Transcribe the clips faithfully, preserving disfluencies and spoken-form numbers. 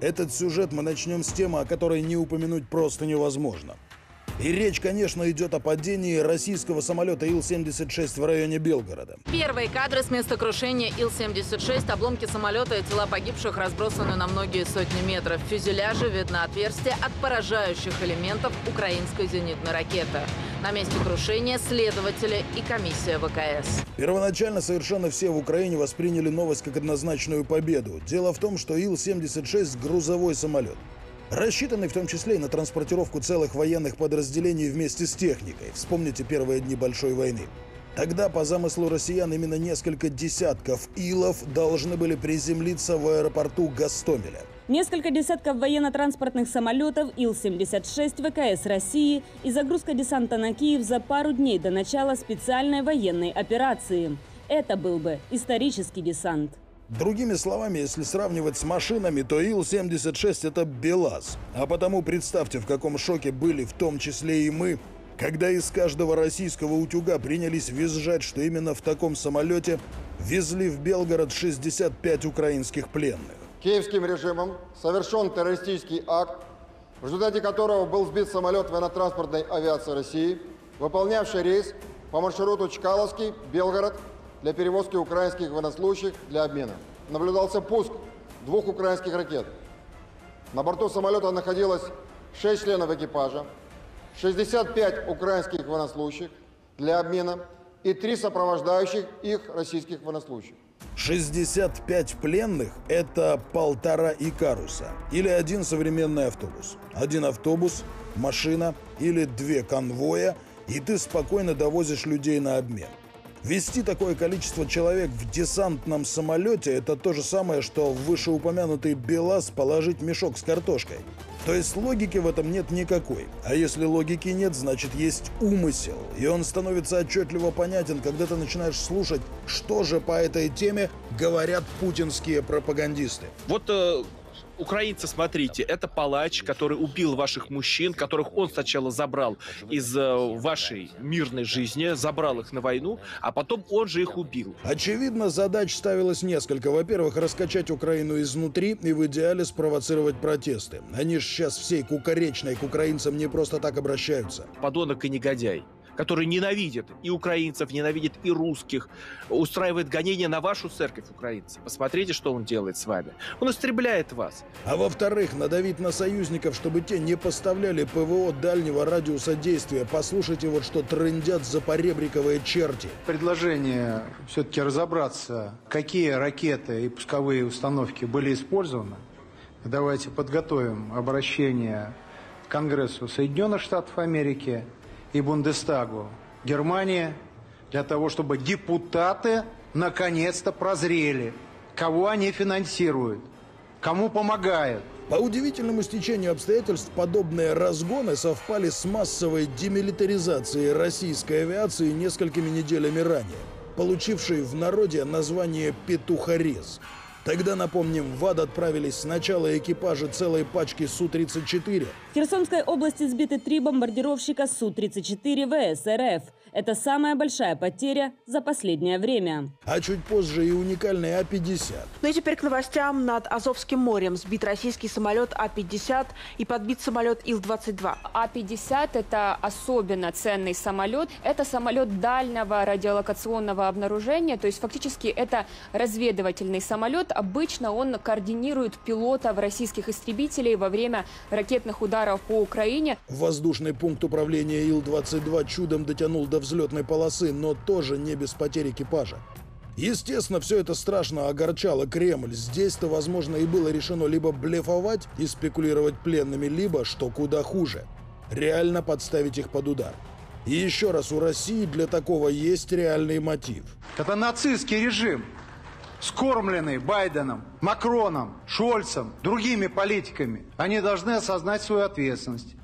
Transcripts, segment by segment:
Этот сюжет мы начнем с темы, о которой не упомянуть просто невозможно. И речь, конечно, идет о падении российского самолета И Л семьдесят шесть в районе Белгорода. Первые кадры с места крушения И Л семьдесят шесть. Обломки самолета и тела погибших разбросаны на многие сотни метров. В фюзеляже видно отверстие от поражающих элементов украинской зенитной ракеты. На месте крушения следователи и комиссия ВКС. Первоначально совершенно все в Украине восприняли новость как однозначную победу. Дело в том, что И Л семьдесят шесть – грузовой самолет, рассчитанный в том числе и на транспортировку целых военных подразделений вместе с техникой. Вспомните первые дни Большой войны. Тогда, по замыслу россиян, именно несколько десятков Илов должны были приземлиться в аэропорту Гостомеля. Несколько десятков военно-транспортных самолетов И Л семьдесят шесть ВКС России и загрузка десанта на Киев за пару дней до начала специальной военной операции. Это был бы исторический десант. Другими словами, если сравнивать с машинами, то И Л семьдесят шесть – это БелАЗ. А потому представьте, в каком шоке были в том числе и мы, когда из каждого российского утюга принялись визжать, что именно в таком самолете везли в Белгород шестьдесят пять украинских пленных. Киевским режимом совершен террористический акт, в результате которого был сбит самолет военно-транспортной авиации России, выполнявший рейс по маршруту Чкаловский, Белгород, для перевозки украинских военнослужащих для обмена. Наблюдался пуск двух украинских ракет. На борту самолета находилось шесть членов экипажа, шестьдесят пять украинских военнослужащих для обмена и три сопровождающих их российских военнослужащих. шестьдесят пять пленных – это полтора икаруса или один современный автобус. Один автобус, машина или две конвоя, и ты спокойно довозишь людей на обмен. Вести такое количество человек в десантном самолете – это то же самое, что в вышеупомянутый БелАЗ положить мешок с картошкой. То есть логики в этом нет никакой. А если логики нет, значит есть умысел. И он становится отчетливо понятен, когда ты начинаешь слушать, что же по этой теме говорят путинские пропагандисты. Вот... Э... Украинцы, смотрите, это палач, который убил ваших мужчин, которых он сначала забрал из вашей мирной жизни, забрал их на войну, а потом он же их убил. Очевидно, задач ставилось несколько. Во-первых, раскачать Украину изнутри и в идеале спровоцировать протесты. Они же сейчас всей кукаречной к украинцам не просто так обращаются. Подонок и негодяй, который ненавидит и украинцев, ненавидит и русских, устраивает гонения на вашу церковь, украинцы. Посмотрите, что он делает с вами. Он истребляет вас. А во-вторых, надавить на союзников, чтобы те не поставляли ПВО дальнего радиуса действия. Послушайте, вот что трындят запоребриковые черти. Предложение все-таки разобраться, какие ракеты и пусковые установки были использованы. Давайте подготовим обращение к Конгрессу Соединенных Штатов Америки и Бундестагу Германии, для того, чтобы депутаты наконец-то прозрели, кого они финансируют, кому помогают. По удивительному стечению обстоятельств подобные разгоны совпали с массовой демилитаризацией российской авиации несколькими неделями ранее, получившей в народе название «петухорез». Тогда, напомним, в ад отправились сначала экипажи целой пачки Су тридцать четыре. В Херсонской области сбиты три бомбардировщика Су тридцать четыре ВС РФ. Это самая большая потеря за последнее время. А чуть позже и уникальный А пятьдесят. Ну и теперь к новостям. Над Азовским морем сбит российский самолет А пятьдесят и подбит самолет И Л двадцать два. А пятьдесят – это особенно ценный самолет. Это самолет дальнего радиолокационного обнаружения. То есть фактически это разведывательный самолет. Обычно он координирует пилотов российских истребителей во время ракетных ударов по Украине. Воздушный пункт управления И Л двадцать два чудом дотянул до взлетной полосы, но тоже не без потерь экипажа. Естественно, все это страшно огорчало Кремль. Здесь-то, возможно, и было решено либо блефовать и спекулировать пленными, либо, что куда хуже, реально подставить их под удар. И еще раз, у России для такого есть реальный мотив. Это нацистский режим, скормленный Байденом, Макроном, Шольцем, другими политиками. Они должны осознать свою ответственность.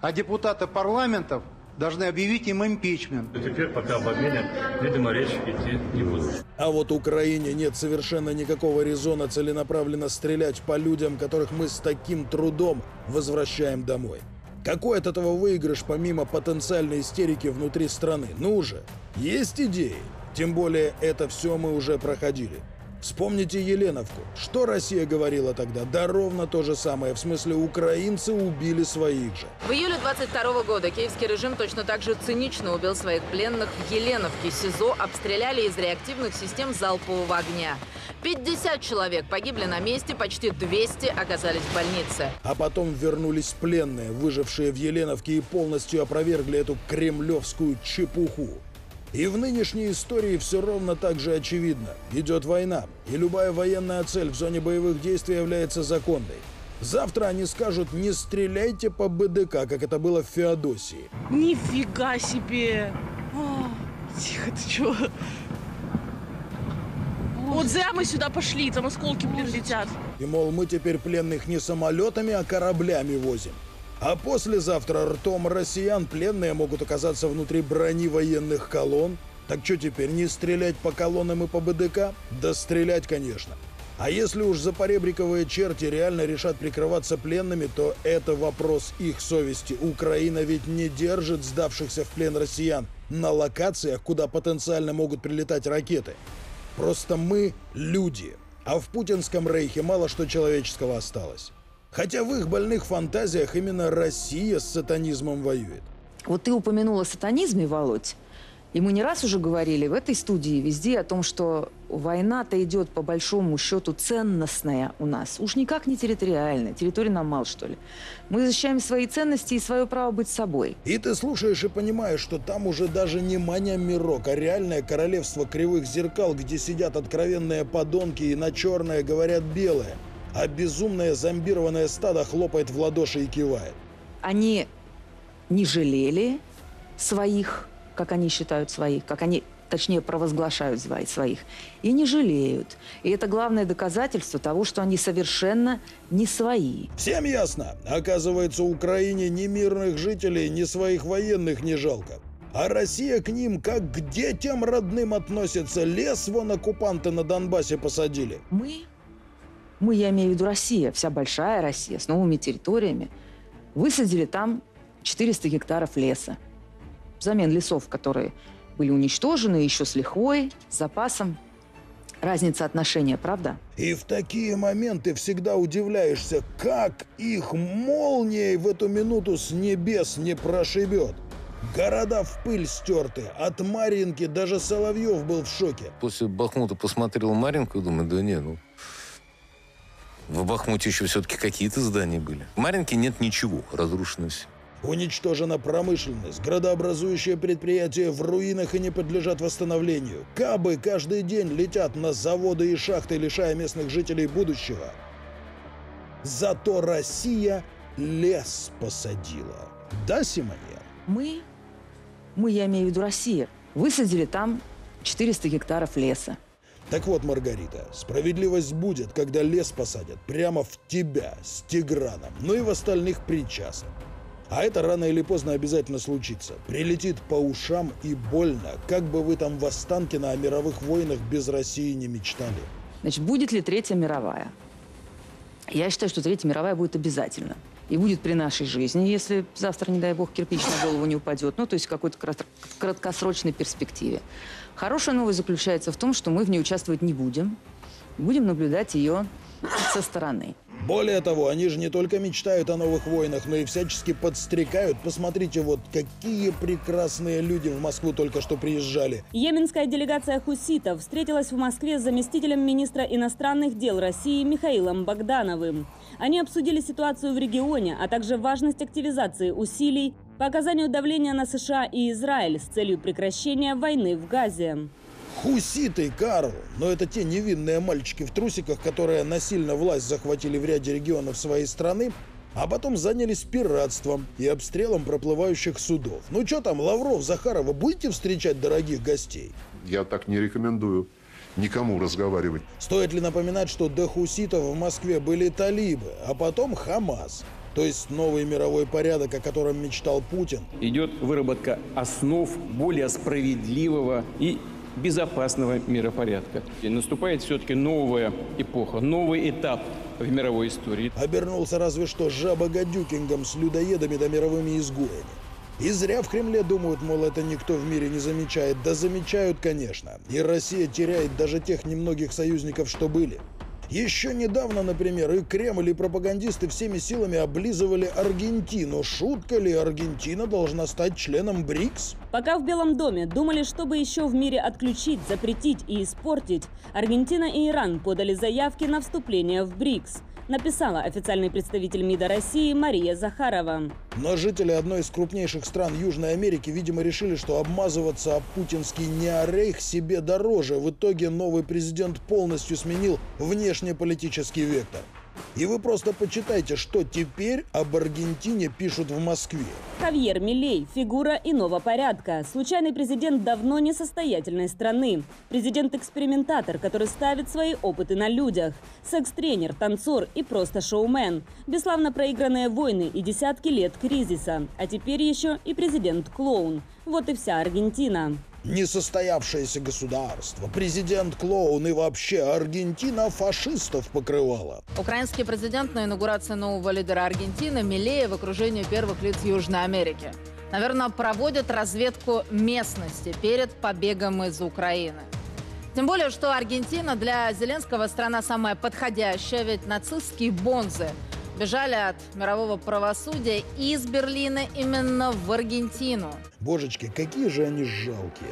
А депутаты парламентов должны объявить им импичмент. Теперь пока об обмене, видимо, речь идти не будет. А вот Украине нет совершенно никакого резона целенаправленно стрелять по людям, которых мы с таким трудом возвращаем домой. Какой от этого выигрыш, помимо потенциальной истерики внутри страны? Ну же, есть идеи? Тем более, это все мы уже проходили. Вспомните Еленовку. Что Россия говорила тогда? Да ровно то же самое. В смысле, украинцы убили своих же. В июле двадцать второго года киевский режим точно так же цинично убил своих пленных в Еленовке. СИЗО обстреляли из реактивных систем залпового огня. пятьдесят человек погибли на месте, почти двести оказались в больнице. А потом вернулись пленные, выжившие в Еленовке, и полностью опровергли эту кремлевскую чепуху. И в нынешней истории все ровно так же очевидно. Идет война, и любая военная цель в зоне боевых действий является законной. Завтра они скажут: не стреляйте по БДК, как это было в Феодосии. Нифига себе! О, тихо, ты чего? Вот зря мы сюда пошли, там осколки, блин, летят. И, мол, мы теперь пленных не самолетами, а кораблями возим. А послезавтра ртом россиян пленные могут оказаться внутри брони военных колонн. Так что теперь, не стрелять по колоннам и по БДК? Да стрелять, конечно. А если уж запоребриковые черти реально решат прикрываться пленными, то это вопрос их совести. Украина ведь не держит сдавшихся в плен россиян на локациях, куда потенциально могут прилетать ракеты. Просто мы люди. А в путинском рейхе мало что человеческого осталось. Хотя в их больных фантазиях именно Россия с сатанизмом воюет. Вот ты упомянула о сатанизме, Володь. И мы не раз уже говорили в этой студии везде о том, что война-то идет по большому счету ценностная у нас. Уж никак не территориальная. Территория нам мал, что ли. Мы защищаем свои ценности и свое право быть собой. И ты слушаешь и понимаешь, что там уже даже не маня-мирок, а реальное королевство кривых зеркал, где сидят откровенные подонки и на черное говорят белое. А безумное зомбированное стадо хлопает в ладоши и кивает. Они не жалели своих, как они считают своих, как они, точнее, провозглашают своих, и не жалеют. И это главное доказательство того, что они совершенно не свои. Всем ясно. Оказывается, Украине ни мирных жителей, ни своих военных не жалко. А Россия к ним как к детям родным относится. Лес вон оккупанты на Донбассе посадили. Мы... Мы, я имею в виду Россия, вся большая Россия, с новыми территориями, высадили там четыреста гектаров леса. Взамен лесов, которые были уничтожены, еще с лихвой, с запасом. Разница отношения, правда? И в такие моменты всегда удивляешься, как их молнией в эту минуту с небес не прошибет. Города в пыль стерты. От Марьинки даже Соловьев был в шоке. После Бахмута посмотрел Марьинку и думаю, да не, ну... В Бахмуте еще все-таки какие-то здания были. В Марьинке нет ничего, разрушено все. Уничтожена промышленность. Градообразующие предприятия в руинах и не подлежат восстановлению. Кабы каждый день летят на заводы и шахты, лишая местных жителей будущего. Зато Россия лес посадила. Да, Симоньян? Мы, мы, я имею в виду Россия, высадили там четыреста гектаров леса. Так вот, Маргарита, справедливость будет, когда лес посадят прямо в тебя, с Тиграном, ну и в остальных причастных. А это рано или поздно обязательно случится. Прилетит по ушам и больно, как бы вы там в Останкино о мировых войнах без России не мечтали. Значит, будет ли Третья мировая? Я считаю, что Третья мировая будет обязательно. И будет при нашей жизни, если завтра, не дай бог, кирпич на голову не упадет. Ну, то есть в какой-то краткосрочной перспективе. Хорошая новость заключается в том, что мы в ней участвовать не будем. Будем наблюдать ее со стороны. Более того, они же не только мечтают о новых войнах, но и всячески подстрекают. Посмотрите, вот какие прекрасные люди в Москву только что приезжали. Йеменская делегация хуситов встретилась в Москве с заместителем министра иностранных дел России Михаилом Богдановым. Они обсудили ситуацию в регионе, а также важность активизации усилий по оказанию давления на США и Израиль с целью прекращения войны в Газе. Хуситы, Карл! Но это те невинные мальчики в трусиках, которые насильно власть захватили в ряде регионов своей страны, а потом занялись пиратством и обстрелом проплывающих судов. Ну что там, Лавров, Захарова, будете встречать дорогих гостей? Я так не рекомендую никому разговаривать. Стоит ли напоминать, что до хуситов в Москве были талибы, а потом Хамас? То есть новый мировой порядок, о котором мечтал Путин. Идет выработка основ более справедливого и безопасного миропорядка. И наступает все-таки новая эпоха, новый этап в мировой истории. Обернулся разве что жаба-гадюкингом с людоедами да мировыми изгоями. И зря в Кремле думают, мол, это никто в мире не замечает. Да замечают, конечно. И Россия теряет даже тех немногих союзников, что были. Еще недавно, например, и Кремль, и пропагандисты всеми силами облизывали Аргентину. Шутка ли, Аргентина должна стать членом БРИКС? Пока в Белом доме думали, чтобы еще в мире отключить, запретить и испортить, Аргентина и Иран подали заявки на вступление в БРИКС, написала официальный представитель МИДа России Мария Захарова. Но жители одной из крупнейших стран Южной Америки, видимо, решили, что обмазываться об путинский неорейх себе дороже. В итоге новый президент полностью сменил внешнеполитический вектор. И вы просто почитайте, что теперь об Аргентине пишут в Москве. Хавьер Милей – фигура иного порядка. Случайный президент давно несостоятельной страны. Президент-экспериментатор, который ставит свои опыты на людях. Секс-тренер, танцор и просто шоумен. Бесславно проигранные войны и десятки лет кризиса. А теперь еще и президент-клоун. Вот и вся Аргентина. Несостоявшееся государство, президент-клоун и вообще Аргентина фашистов покрывала. Украинский президент на инаугурации нового лидера Аргентины Милея в окружении первых лиц Южной Америки. Наверное, проводит разведку местности перед побегом из Украины. Тем более, что Аргентина для Зеленского страна самая подходящая, ведь нацистские бонзы бежали от мирового правосудия из Берлина именно в Аргентину. Божечки, какие же они жалкие.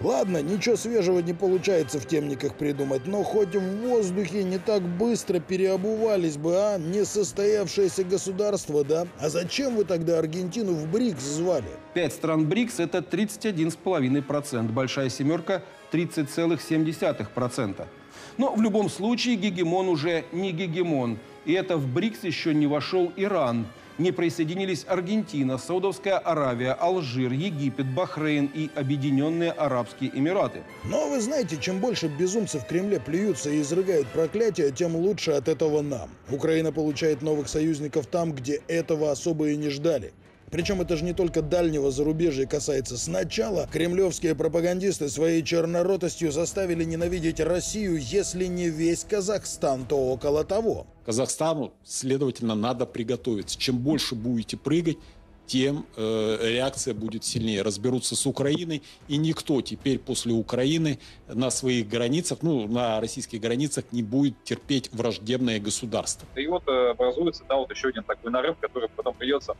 Ладно, ничего свежего не получается в темниках придумать, но хоть в воздухе не так быстро переобувались бы, а? Несостоявшееся государство, да? А зачем вы тогда Аргентину в БРИКС звали? Пять стран БРИКС – это тридцать один и пять десятых процента, большая семерка – тридцать и семь десятых процента. Но в любом случае гегемон уже не гегемон. И это в БРИКС еще не вошел Иран. Не присоединились Аргентина, Саудовская Аравия, Алжир, Египет, Бахрейн и Объединенные Арабские Эмираты. Но вы знаете, чем больше безумцы в Кремле плюются и изрыгают проклятия, тем лучше от этого нам. Украина получает новых союзников там, где этого особо и не ждали. Причем это же не только дальнего зарубежья касается. Сначала кремлевские пропагандисты своей черноротостью заставили ненавидеть Россию, если не весь Казахстан, то около того. Казахстану, следовательно, надо приготовиться. Чем больше будете прыгать, тем э, реакция будет сильнее. Разберутся с Украиной, и никто теперь после Украины на своих границах, ну, на российских границах не будет терпеть враждебное государство. И вот образуется, да, вот еще один такой нарыв, который потом придется...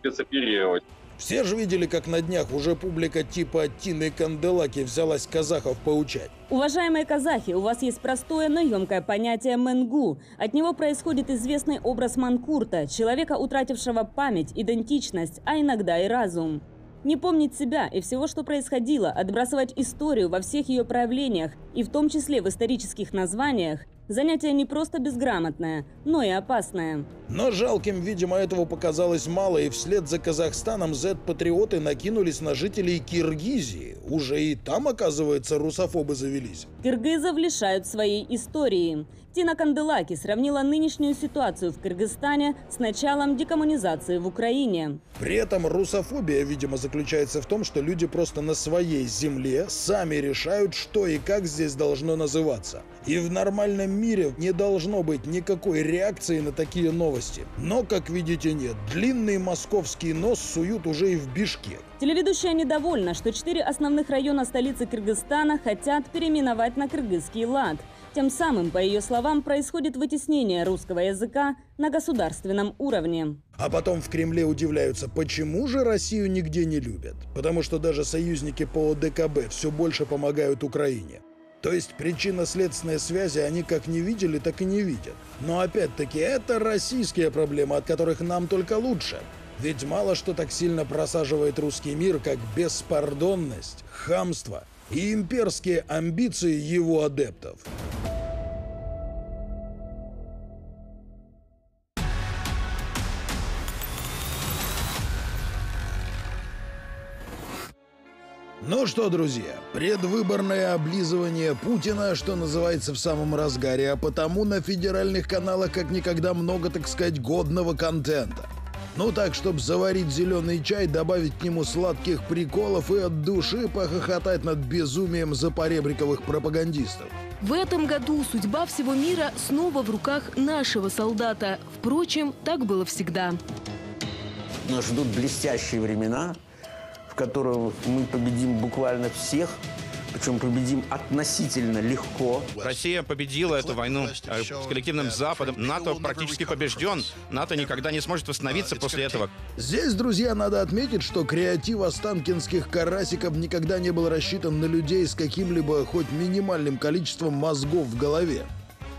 спецоперировать. Все же видели, как на днях уже публика типа Тины Канделаки взялась казахов поучать. Уважаемые казахи, у вас есть простое, но емкое понятие «мэнгу». От него происходит известный образ манкурта, человека, утратившего память, идентичность, а иногда и разум. Не помнить себя и всего, что происходило, отбрасывать историю во всех ее проявлениях, и в том числе в исторических названиях, занятие не просто безграмотное, но и опасное. Но жалким, видимо, этого показалось мало, и вслед за Казахстаном зет-патриоты накинулись на жителей Киргизии. Уже и там, оказывается, русофобы завелись. Киргизов лишают своей истории. Тина Канделаки сравнила нынешнюю ситуацию в Кыргызстане с началом декоммунизации в Украине. При этом русофобия, видимо, заключается в том, что люди просто на своей земле сами решают, что и как здесь должно называться. И в нормальном мире не должно быть никакой реакции на такие новости. Но, как видите, нет. Длинный московский нос суют уже и в Бишкек. Телеведущая недовольна, что четыре основных района столицы Кыргызстана хотят переименовать на кыргызский лад. Тем самым, по ее словам, происходит вытеснение русского языка на государственном уровне. А потом в Кремле удивляются, почему же Россию нигде не любят. Потому что даже союзники по о дэ ка бэ все больше помогают Украине. То есть причинно-следственные связи они как не видели, так и не видят. Но опять-таки это российские проблемы, от которых нам только лучше. Ведь мало что так сильно просаживает русский мир, как беспардонность, хамство и имперские амбиции его адептов. Ну что, друзья, предвыборное облизывание Путина, что называется, в самом разгаре, а потому на федеральных каналах как никогда много, так сказать, годного контента. Ну так, чтобы заварить зеленый чай, добавить к нему сладких приколов и от души похохотать над безумием запоребриковых пропагандистов. В этом году судьба всего мира снова в руках нашего солдата. Впрочем, так было всегда. Нас ждут блестящие времена. в котором мы победим буквально всех, причем победим относительно легко. Россия победила эту войну с коллективным Западом. НАТО практически побежден. НАТО никогда не сможет восстановиться после этого. Здесь, друзья, надо отметить, что креатив останкинских карасиков никогда не был рассчитан на людей с каким-либо хоть минимальным количеством мозгов в голове.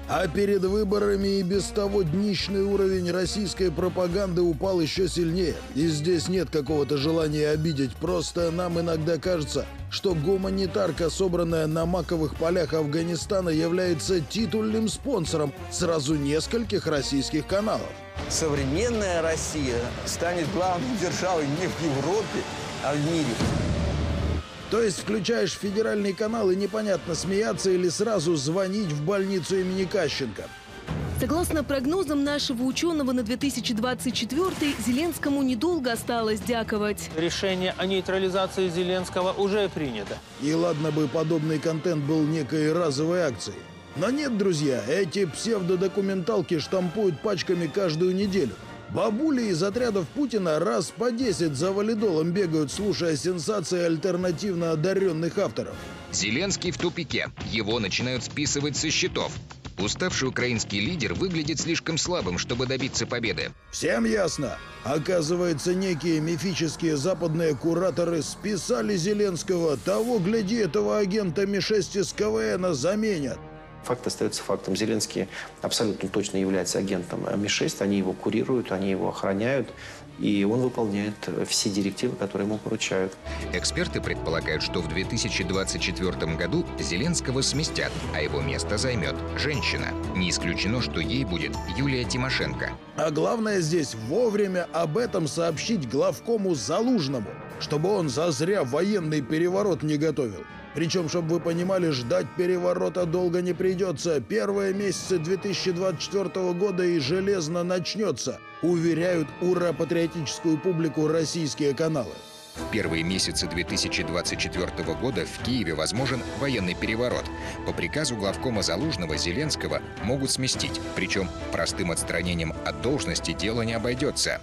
А перед выборами и без того днищный уровень российской пропаганды упал еще сильнее. И здесь нет какого-то желания обидеть. Просто нам иногда кажется, что гуманитарка, собранная на маковых полях Афганистана, является титульным спонсором сразу нескольких российских каналов. Современная Россия станет главной державой не в Европе, а в мире. То есть включаешь федеральный канал и непонятно, смеяться или сразу звонить в больницу имени Кащенко. Согласно прогнозам нашего ученого на две тысячи двадцать четвёртый, Зеленскому недолго осталось дяковать. Решение о нейтрализации Зеленского уже принято. И ладно бы подобный контент был некой разовой акцией. Но нет, друзья, эти псевдодокументалки штампуют пачками каждую неделю. Бабули из отрядов Путина раз по десять за валидолом бегают, слушая сенсации альтернативно одаренных авторов. Зеленский в тупике. Его начинают списывать со счетов. Уставший украинский лидер выглядит слишком слабым, чтобы добиться победы. Всем ясно. Оказывается, некие мифические западные кураторы списали Зеленского. Того, гляди, этого агента эм шесть из ка вэ эна заменят. Факт остается фактом. Зеленский абсолютно точно является агентом эм шесть. Они его курируют, они его охраняют. И он выполняет все директивы, которые ему поручают. Эксперты предполагают, что в две тысячи двадцать четвёртом году Зеленского сместят, а его место займет женщина. Не исключено, что ей будет Юлия Тимошенко. А главное здесь вовремя об этом сообщить главкому Залужному, чтобы он зазря военный переворот не готовил. Причем, чтобы вы понимали, ждать переворота долго не придется. Первые месяцы две тысячи двадцать четвёртого года и железно начнется, уверяют ура-патриотическую публику российские каналы. В первые месяцы две тысячи двадцать четвёртого года в Киеве возможен военный переворот. По приказу главкома Залужного Зеленского могут сместить. Причем простым отстранением от должности дело не обойдется.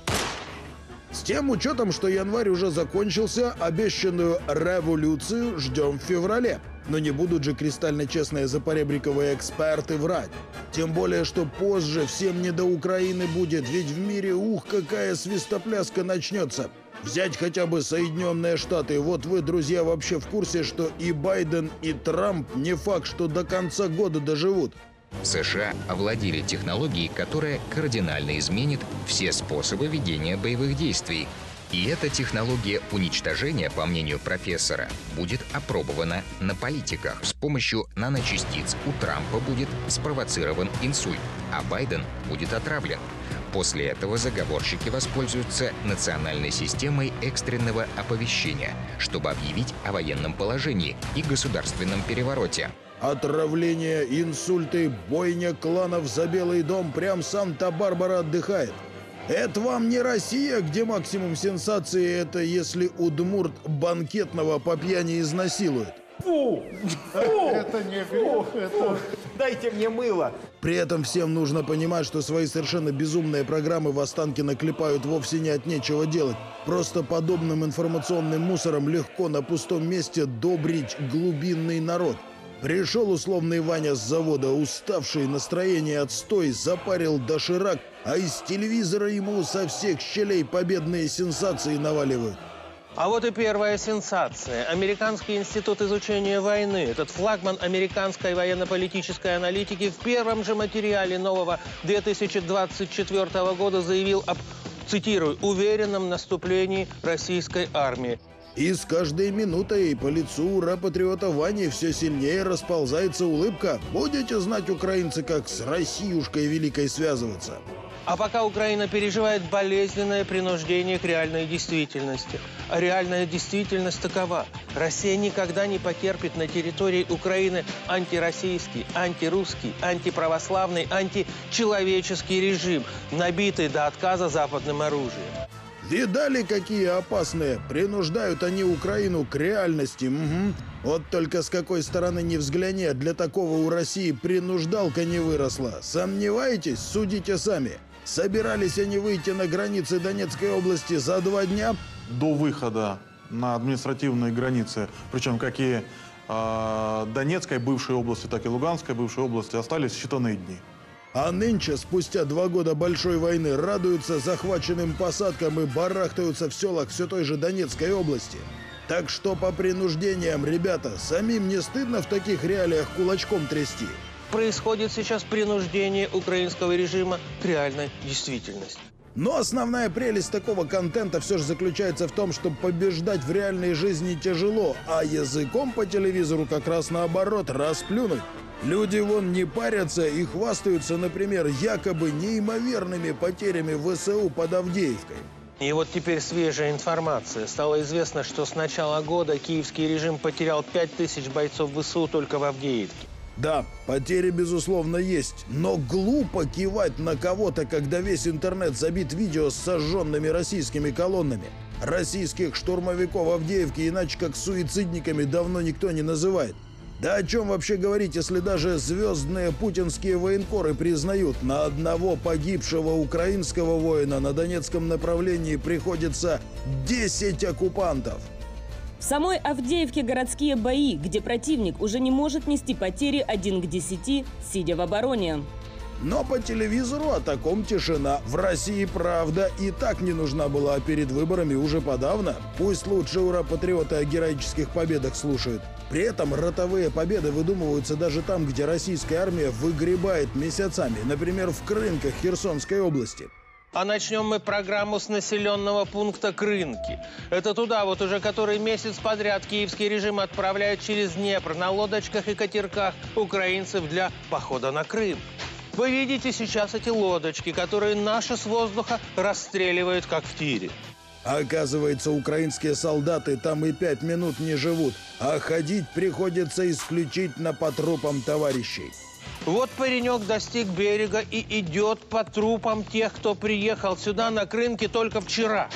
С тем учетом, что январь уже закончился, обещанную революцию ждем в феврале. Но не будут же кристально честные запоребриковые эксперты врать. Тем более, что позже всем не до Украины будет, ведь в мире ух, какая свистопляска начнется. Взять хотя бы Соединенные Штаты. Вот вы, друзья, вообще в курсе, что и Байден, и Трамп не факт, что до конца года доживут. США овладели технологией, которая кардинально изменит все способы ведения боевых действий. И эта технология уничтожения, по мнению профессора, будет опробована на политиках. С помощью наночастиц у Трампа будет спровоцирован инсульт, а Байден будет отравлен. После этого заговорщики воспользуются национальной системой экстренного оповещения, чтобы объявить о военном положении и государственном перевороте. Отравление, инсульты, бойня кланов за Белый дом. Прям Санта-Барбара отдыхает. Это вам не Россия, где максимум сенсации – это если удмурт банкетного по пьяни изнасилует. Фу! Фу! Это не грех, это... Дайте мне мыло! При этом всем нужно понимать, что свои совершенно безумные программы в Останкино клепают вовсе не от нечего делать. Просто подобным информационным мусором легко на пустом месте добрить глубинный народ. Пришел условный Ваня с завода, уставший, настроение отстой, запарил доширак, а из телевизора ему со всех щелей победные сенсации наваливают. А вот и первая сенсация. Американский институт изучения войны, этот флагман американской военно-политической аналитики, в первом же материале нового две тысячи двадцать четвёртого года заявил об, цитирую, «уверенном наступлении российской армии». И с каждой минутой по лицу ура-патриота Вани все сильнее расползается улыбка. Будете знать, украинцы, как с Россиюшкой великой связываться. А пока Украина переживает болезненное принуждение к реальной действительности. А реальная действительность такова. Россия никогда не потерпит на территории Украины антироссийский, антирусский, антиправославный, античеловеческий режим, набитый до отказа западным оружием. Видали, какие опасные? Принуждают они Украину к реальности. Угу. Вот только с какой стороны ни взгляни, для такого у России принуждалка не выросла. Сомневаетесь? Судите сами. Собирались они выйти на границы Донецкой области за два дня? До выхода на административной границе, причем как и э, Донецкой бывшей области, так и Луганской бывшей области, остались считанные дни. А нынче, спустя два года большой войны, радуются захваченным посадкам и барахтаются в селах все той же Донецкой области. Так что по принуждениям, ребята, самим не стыдно в таких реалиях кулачком трясти? Происходит сейчас принуждение украинского режима к реальной действительности. Но основная прелесть такого контента все же заключается в том, что побеждать в реальной жизни тяжело, а языком по телевизору как раз наоборот расплюнуть. Люди вон не парятся и хвастаются, например, якобы неимоверными потерями ВСУ под Авдеевкой. И вот теперь свежая информация. Стало известно, что с начала года киевский режим потерял пять тысяч бойцов ВСУ только в Авдеевке. Да, потери, безусловно, есть, но глупо кивать на кого-то, когда весь интернет забит видео с сожженными российскими колоннами. Российских штурмовиков Авдеевки иначе как суицидниками давно никто не называет. Да о чем вообще говорить, если даже звездные путинские военкоры признают, на одного погибшего украинского воина на Донецком направлении приходится десять оккупантов. В самой Авдеевке городские бои, где противник уже не может нести потери один к десяти, сидя в обороне. Но по телевизору о таком тишина. В России правда и так не нужна была, а перед выборами уже подавно. Пусть лучше ура-патриоты о героических победах слушают. При этом ротовые победы выдумываются даже там, где российская армия выгребает месяцами. Например, в Крынках Херсонской области. А начнем мы программу с населенного пункта Крынки. Это туда вот уже который месяц подряд киевский режим отправляет через Днепр на лодочках и катерках украинцев для похода на Крым. Вы видите сейчас эти лодочки, которые наши с воздуха расстреливают, как в тире. Оказывается, украинские солдаты там и пять минут не живут, а ходить приходится исключительно по трупам товарищей. Вот паренек достиг берега и идет по трупам тех, кто приехал сюда на Крынки только вчера.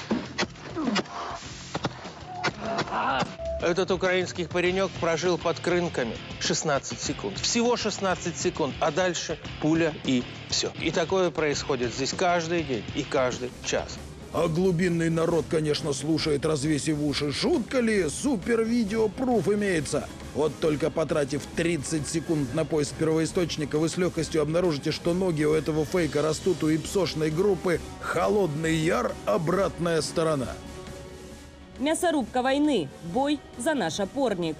Этот украинский паренек прожил под Крынками шестнадцать секунд. Всего шестнадцать секунд, а дальше пуля и все. И такое происходит здесь каждый день и каждый час. А глубинный народ, конечно, слушает, развесив уши. Шутка ли? Супер-видео-пруф имеется. Вот только потратив тридцать секунд на поиск первоисточника, вы с легкостью обнаружите, что ноги у этого фейка растут у ипсошной группы «Холодный Яр. Обратная сторона». Мясорубка войны. Бой за наш опорник.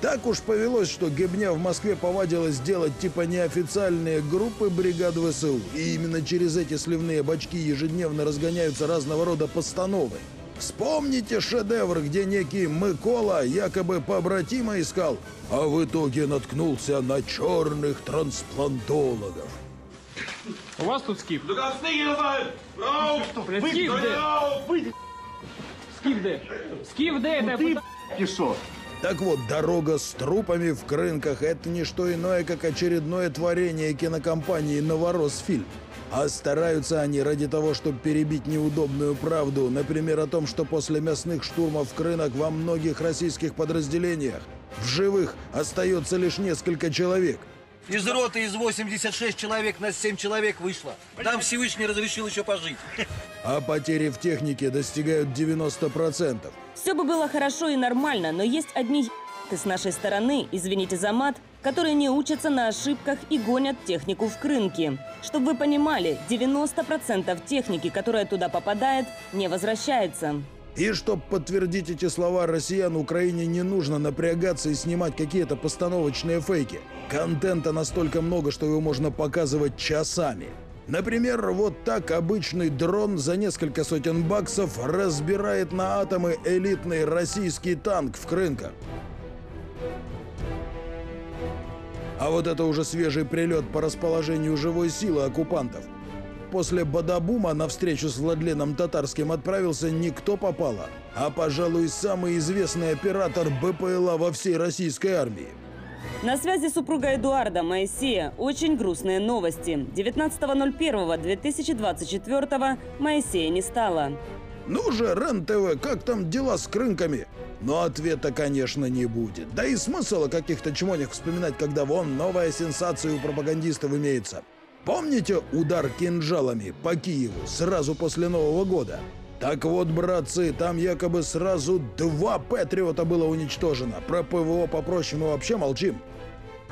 Так уж повелось, что гебня в Москве повадилась делать типа неофициальные группы бригад ВСУ. И именно через эти сливные бачки ежедневно разгоняются разного рода постановы. Вспомните шедевр, где некий Микола якобы побратима искал, а в итоге наткнулся на черных трансплантологов. У вас тут скиф? Скиф-де. Скиф-де это... Ты пишешь. Так вот, дорога с трупами в Крынках – это не что иное, как очередное творение кинокомпании «Новоросфильм». А стараются они ради того, чтобы перебить неудобную правду. Например, о том, что после мясных штурмов Крынок во многих российских подразделениях в живых остается лишь несколько человек. Из роты из восьмидесяти шести человек на семь человек вышло. Там Всевышний разрешил еще пожить. А потери в технике достигают девяноста процентов. Все бы было хорошо и нормально, но есть одни ебаны с нашей стороны, извините за мат, которые не учатся на ошибках и гонят технику в Крынки. Чтобы вы понимали, девяносто процентов техники, которая туда попадает, не возвращается. И чтобы подтвердить эти слова россиян, Украине не нужно напрягаться и снимать какие-то постановочные фейки. Контента настолько много, что его можно показывать часами. Например, вот так обычный дрон за несколько сотен баксов разбирает на атомы элитный российский танк в Крынках. А вот это уже свежий прилет по расположению живой силы оккупантов. После бадабума на встречу с Владленом Татарским отправился не кто попало, а, пожалуй, самый известный оператор БПЛА во всей российской армии. На связи супруга Эдуарда, Моисея. Очень грустные новости. девятнадцатого ноль первого две тысячи двадцать четвёртого Моисея не стало. Ну же, РЕН-ТВ, как там дела с Крынками? Но ответа, конечно, не будет. Да и смысл о каких-то чмонях вспоминать, когда вон новая сенсация у пропагандистов имеется. Помните удар кинжалами по Киеву сразу после Нового года? Так вот, братцы, там якобы сразу два Патриота было уничтожено. Про ПВО попроще мы вообще молчим.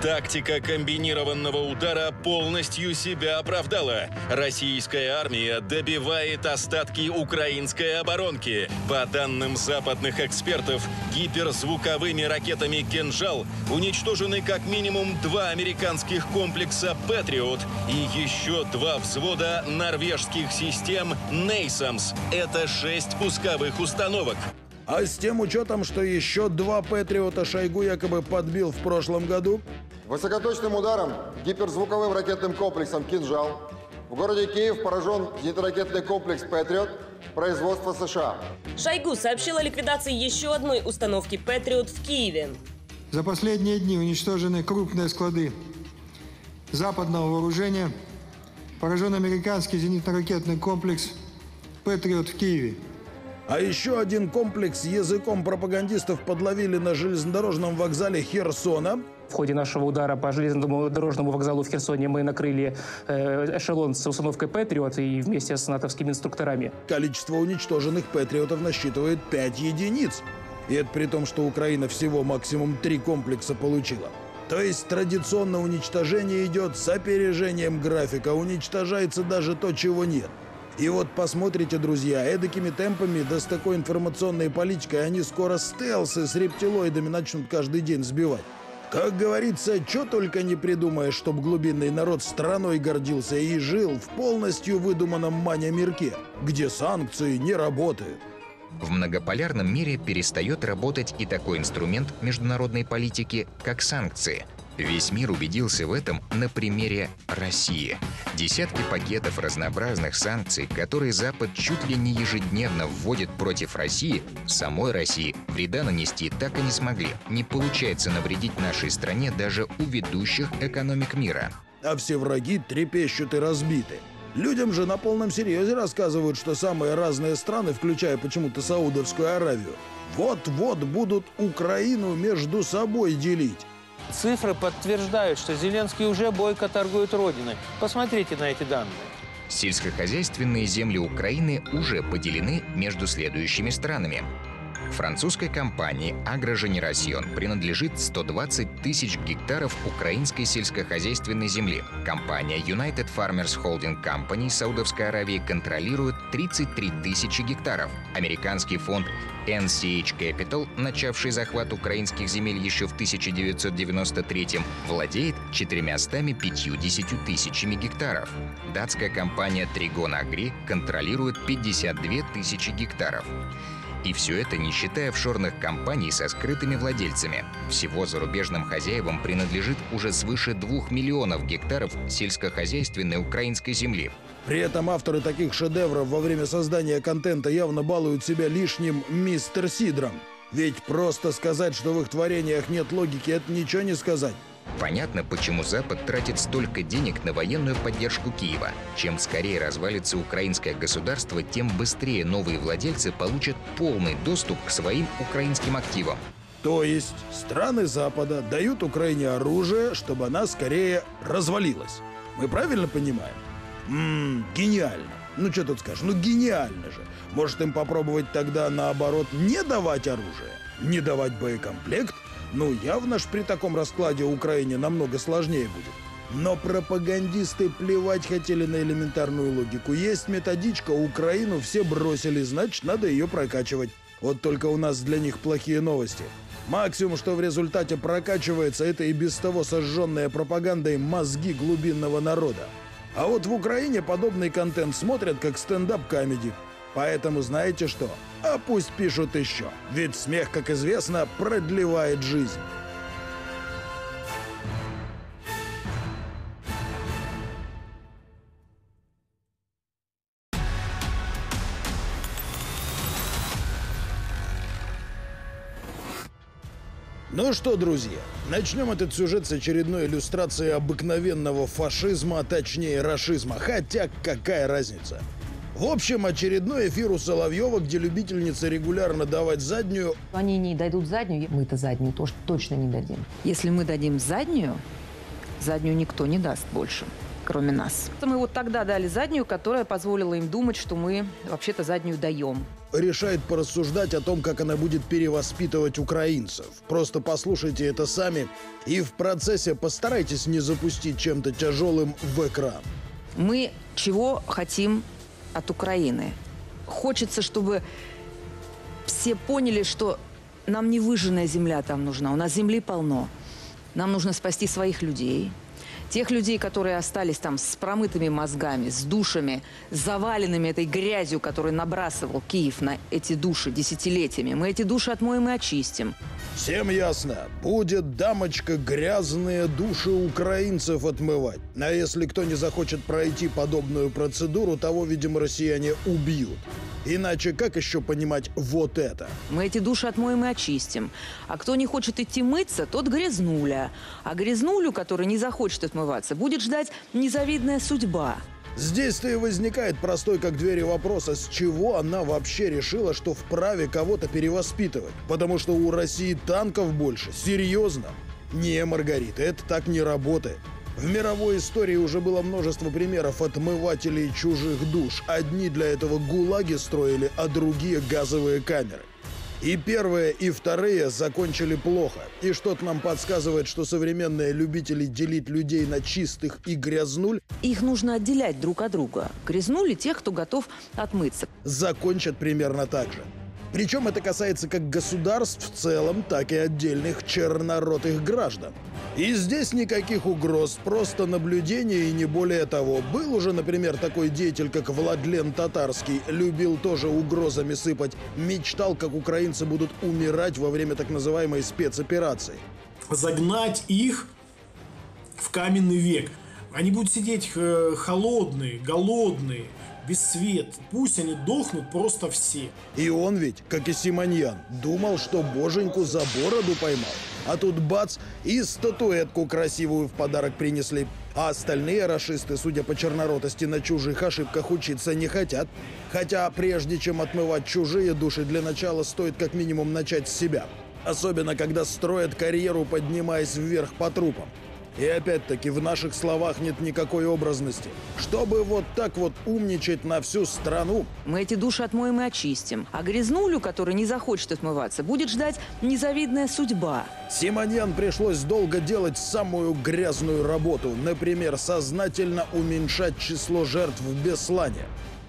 Тактика комбинированного удара полностью себя оправдала. Российская армия добивает остатки украинской оборонки. По данным западных экспертов, гиперзвуковыми ракетами «Кинжал» уничтожены как минимум два американских комплекса «Патриот» и еще два взвода норвежских систем «Нейсамс». Это шесть пусковых установок. А с тем учетом, что еще два Патриота Шойгу якобы подбил в прошлом году? Высокоточным ударом гиперзвуковым ракетным комплексом «Кинжал» в городе Киев поражен зенитно-ракетный комплекс «Патриот» производства США. Шойгу сообщил о ликвидации еще одной установки «Патриот» в Киеве. За последние дни уничтожены крупные склады западного вооружения. Поражен американский зенитно-ракетный комплекс «Патриот» в Киеве. А еще один комплекс языком пропагандистов подловили на железнодорожном вокзале Херсона. В ходе нашего удара по железнодорожному вокзалу в Херсоне мы накрыли эшелон с установкой «Патриот» и вместе с натовскими инструкторами. Количество уничтоженных «Патриотов» насчитывает пять единиц. И это при том, что Украина всего максимум три комплекса получила. То есть традиционно уничтожение идет с опережением графика. Уничтожается даже то, чего нет. И вот посмотрите, друзья, эдакими темпами, да с такой информационной политикой, они скоро стелсы с рептилоидами начнут каждый день сбивать. Как говорится, что только не придумаешь, чтобы глубинный народ страной гордился и жил в полностью выдуманном маня-мирке, где санкции не работают. В многополярном мире перестает работать и такой инструмент международной политики, как санкции. Весь мир убедился в этом на примере России. Десятки пакетов разнообразных санкций, которые Запад чуть ли не ежедневно вводит против России, в самой России вреда нанести так и не смогли. Не получается навредить нашей стране даже у ведущих экономик мира. А все враги трепещут и разбиты. Людям же на полном серьезе рассказывают, что самые разные страны, включая почему-то Саудовскую Аравию, вот-вот будут Украину между собой делить. Цифры подтверждают, что Зеленский уже бойко торгует родиной. Посмотрите на эти данные. Сельскохозяйственные земли Украины уже поделены между следующими странами. Французской компании «Агроженерасьон» принадлежит сто двадцать тысяч гектаров украинской сельскохозяйственной земли. Компания United Farmers Holding Company Саудовской Аравии контролирует тридцать три тысячи гектаров. Американский фонд эн си эйч Capital, начавший захват украинских земель еще в тысяча девятьсот девяносто третьем, владеет четырьмястами пятьюдесятью тысячами гектаров. Датская компания Trigon Agri контролирует пятьдесят две тысячи гектаров. И все это не считая офшорных компаний со скрытыми владельцами. Всего зарубежным хозяевам принадлежит уже свыше двух миллионов гектаров сельскохозяйственной украинской земли. При этом авторы таких шедевров во время создания контента явно балуют себя лишним мистер Сидром. Ведь просто сказать, что в их творениях нет логики, это ничего не сказать. Понятно, почему Запад тратит столько денег на военную поддержку Киева. Чем скорее развалится украинское государство, тем быстрее новые владельцы получат полный доступ к своим украинским активам. То есть страны Запада дают Украине оружие, чтобы она скорее развалилась. Мы правильно понимаем? Ммм, гениально. Ну что тут скажешь? Ну гениально же. Может им попробовать тогда наоборот не давать оружие, не давать боекомплект? Ну, явно ж при таком раскладе Украине намного сложнее будет. Но пропагандисты плевать хотели на элементарную логику. Есть методичка, Украину все бросили, значит, надо ее прокачивать. Вот только у нас для них плохие новости. Максимум, что в результате прокачивается, это и без того сожженная пропагандой мозги глубинного народа. А вот в Украине подобный контент смотрят как стендап-камеди. Поэтому знаете что? А пусть пишут еще. Ведь смех, как известно, продлевает жизнь. Ну что, друзья, начнем этот сюжет с очередной иллюстрации обыкновенного фашизма, а точнее рашизма. Хотя какая разница? В общем, очередной эфир у Соловьева, где любительница регулярно давать заднюю. Они не дадут заднюю, мы-то заднюю тоже точно не дадим. Если мы дадим заднюю, заднюю никто не даст больше. кроме нас. Мы вот тогда дали заднюю, которая позволила им думать, что мы вообще-то заднюю даем. Решает порассуждать о том, как она будет перевоспитывать украинцев. Просто послушайте это сами и в процессе постарайтесь не запустить чем-то тяжелым в экран. Мы чего хотим от Украины? Хочется, чтобы все поняли, что нам не выжженная земля там нужна, у нас земли полно. Нам нужно спасти своих людей, тех людей, которые остались там с промытыми мозгами, с душами, заваленными этой грязью, которую набрасывал Киев на эти души десятилетиями. Мы эти души отмоем и очистим. Всем ясно, будет дамочка грязные души украинцев отмывать. А если кто не захочет пройти подобную процедуру, того, видимо, россияне убьют. Иначе как еще понимать вот это? Мы эти души отмоем и очистим. А кто не хочет идти мыться, тот грязнуля. А грязнулю, который не захочет отмываться, будет ждать незавидная судьба. Здесь-то и возникает простой как двери вопроса, с чего она вообще решила, что вправе кого-то перевоспитывать. Потому что у России танков больше. Серьезно? Не, Маргарита, это так не работает. В мировой истории уже было множество примеров отмывателей чужих душ. Одни для этого гулаги строили, а другие газовые камеры. И первые, и вторые закончили плохо. И что-то нам подсказывает, что современные любители делить людей на чистых и грязнуль... Их нужно отделять друг от друга. Грязнули тех, кто готов отмыться. Закончат примерно так же. Причем это касается как государств в целом, так и отдельных черноротых граждан. И здесь никаких угроз, просто наблюдение и не более того. Был уже, например, такой деятель, как Владлен Татарский. Любил тоже угрозами сыпать. Мечтал, как украинцы будут умирать во время так называемой спецоперации. Загнать их в каменный век. Они будут сидеть холодные, голодные, без света. Пусть они дохнут просто все. И он ведь, как и Симоньян, думал, что боженьку за бороду поймал. А тут бац, и статуэтку красивую в подарок принесли. А остальные рашисты, судя по черноротости, на чужих ошибках учиться не хотят. Хотя прежде чем отмывать чужие души, для начала стоит как минимум начать с себя. Особенно, когда строят карьеру, поднимаясь вверх по трупам. И опять-таки, в наших словах нет никакой образности. Чтобы вот так вот умничать на всю страну. Мы эти души отмоем и очистим. А грязнулю, который не захочет отмываться, будет ждать незавидная судьба. Симоньян пришлось долго делать самую грязную работу. Например, сознательно уменьшать число жертв в Беслане.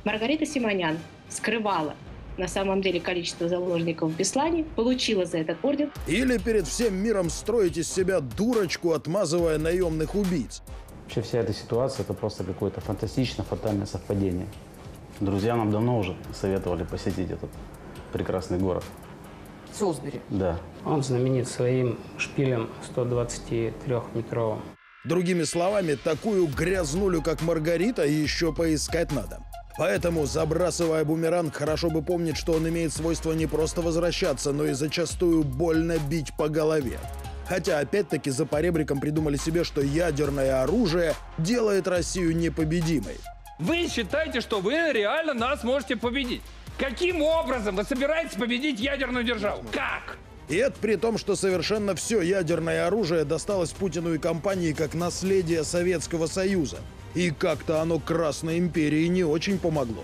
Маргарита Симоньян скрывала на самом деле количество заложников в Беслане, получила за этот орден. Или перед всем миром строить из себя дурочку, отмазывая наемных убийц. Вообще вся эта ситуация – это просто какое-то фантастично фатальное совпадение. Друзья нам давно уже советовали посетить этот прекрасный город. Суздаль. Да. Он знаменит своим шпилем сто двадцатитрёхметровым. Другими словами, такую грязнулю, как Маргарита, еще поискать надо. Поэтому, забрасывая бумеранг, хорошо бы помнить, что он имеет свойство не просто возвращаться, но и зачастую больно бить по голове. Хотя, опять-таки, за поребриком придумали себе, что ядерное оружие делает Россию непобедимой. Вы считаете, что вы реально нас можете победить? Каким образом вы собираетесь победить ядерную державу? Как? И это при том, что совершенно все ядерное оружие досталось Путину и компании как наследие Советского Союза. И как-то оно Красной империи не очень помогло.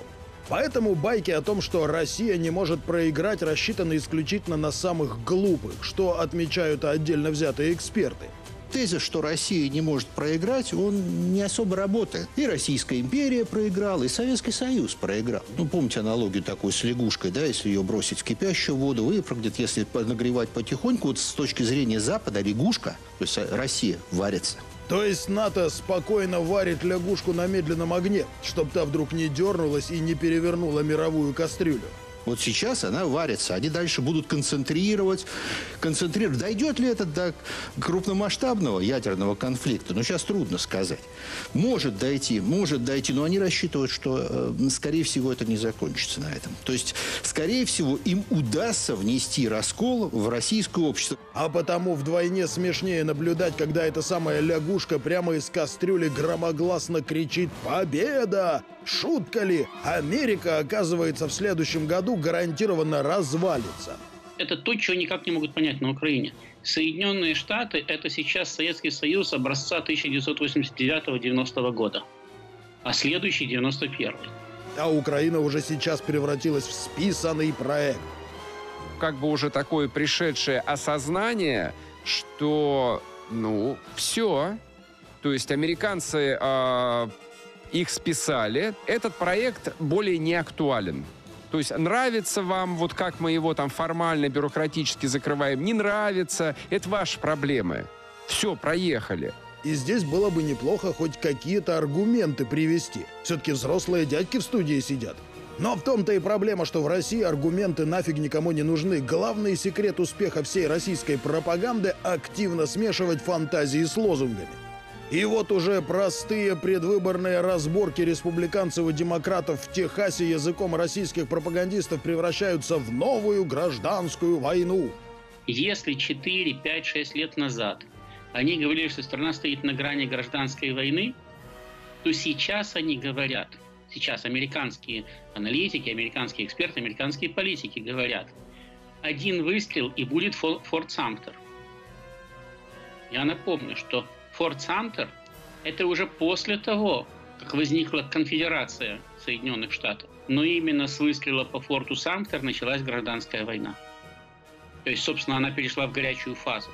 Поэтому байки о том, что Россия не может проиграть, рассчитаны исключительно на самых глупых, что отмечают отдельно взятые эксперты. Тезис, что Россия не может проиграть, он не особо работает. И Российская империя проиграла, и Советский Союз проиграл. Ну, помните аналогию такой с лягушкой, да, если ее бросить в кипящую воду, выпрыгнет, если нагревать потихоньку. Вот с точки зрения Запада лягушка, то есть Россия, варится. То есть НАТО спокойно варит лягушку на медленном огне, чтобы та вдруг не дернулась и не перевернула мировую кастрюлю. Вот сейчас она варится, они дальше будут концентрировать, концентрировать. Дойдет ли это до крупномасштабного ядерного конфликта? Ну, сейчас трудно сказать. Может дойти, может дойти, но они рассчитывают, что, скорее всего, это не закончится на этом. То есть, скорее всего, им удастся внести раскол в российское общество. А потому вдвойне смешнее наблюдать, когда эта самая лягушка прямо из кастрюли громогласно кричит «Победа!». Шутка ли? Америка, оказывается, в следующем году гарантированно развалится. Это то, чего никак не могут понять на Украине. Соединенные Штаты – это сейчас Советский Союз образца тысяча девятьсот восемьдесят девятого — девяностого года, а следующий – девяносто первый. А Украина уже сейчас превратилась в списанный проект. Как бы уже такое пришедшее осознание, что, ну, все. То есть американцы э, их списали. Этот проект более не актуален. То есть нравится вам, вот как мы его там формально, бюрократически закрываем, не нравится, это ваши проблемы. Все, проехали. И здесь было бы неплохо хоть какие-то аргументы привести. Все-таки взрослые дядьки в студии сидят. Но в том-то и проблема, что в России аргументы нафиг никому не нужны. Главный секрет успеха всей российской пропаганды – активно смешивать фантазии с лозунгами. И вот уже простые предвыборные разборки республиканцев и демократов в Техасе языком российских пропагандистов превращаются в новую гражданскую войну. Если четыре, пять, шесть лет назад они говорили, что страна стоит на грани гражданской войны, то сейчас они говорят, сейчас американские аналитики, американские эксперты, американские политики говорят, один выстрел и будет Форт Самтер. Я напомню, что Форт Самтер – это уже после того, как возникла конфедерация Соединенных Штатов. Но именно с выстрела по Форту Самтер началась гражданская война. То есть, собственно, она перешла в горячую фазу.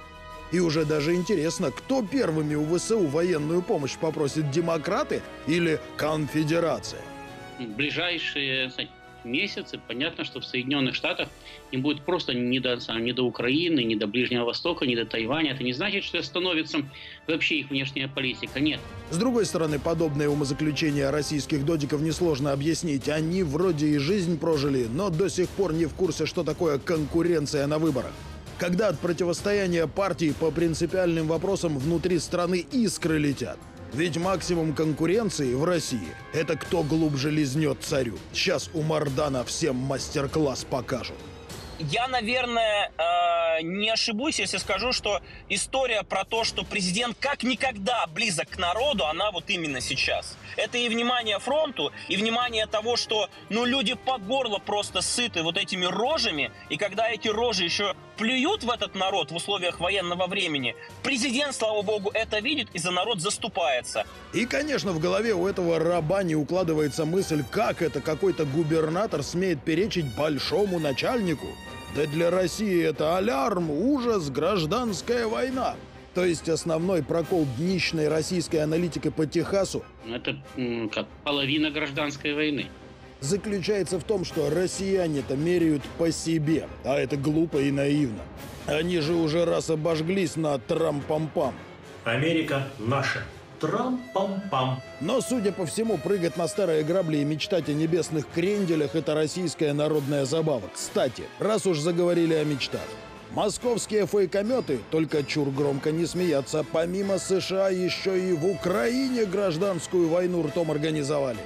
И уже даже интересно, кто первыми у ВСУ военную помощь попросит – демократы или конфедерация? В ближайшие месяцы понятно, что в Соединенных Штатах им будет просто не до, не до Украины, не до Ближнего Востока, не до Тайваня. Это не значит, что становится вообще их внешняя политика. Нет. С другой стороны, подобное умозаключение российских додиков несложно объяснить. Они вроде и жизнь прожили, но до сих пор не в курсе, что такое конкуренция на выборах. Когда от противостояния партий по принципиальным вопросам внутри страны искры летят. Ведь максимум конкуренции в России – это кто глубже лизнет царю. Сейчас у Мардана всем мастер-класс покажут. Я, наверное, не ошибусь, если скажу, что история про то, что президент как никогда близок к народу, она вот именно сейчас. Это и внимание фронту, и внимание того, что ну, люди по горло просто сыты вот этими рожами, и когда эти рожи еще плюют в этот народ в условиях военного времени, президент, слава богу, это видит и за народ заступается. И, конечно, в голове у этого раба не укладывается мысль, как это какой-то губернатор смеет перечить большому начальнику. Да для России это алярм, ужас, гражданская война. То есть основной прокол днищной российской аналитики по Техасу – это как половина гражданской войны. Заключается в том, что россияне-то меряют по себе, а это глупо и наивно. Они же уже раз обожглись на трам-пам-пам. Америка наша. Трам-пам-пам. Но, судя по всему, прыгать на старые грабли и мечтать о небесных кренделях – это российская народная забава. Кстати, раз уж заговорили о мечтах. Московские фейкометы, только чур громко не смеяться, помимо США еще и в Украине гражданскую войну ртом организовали.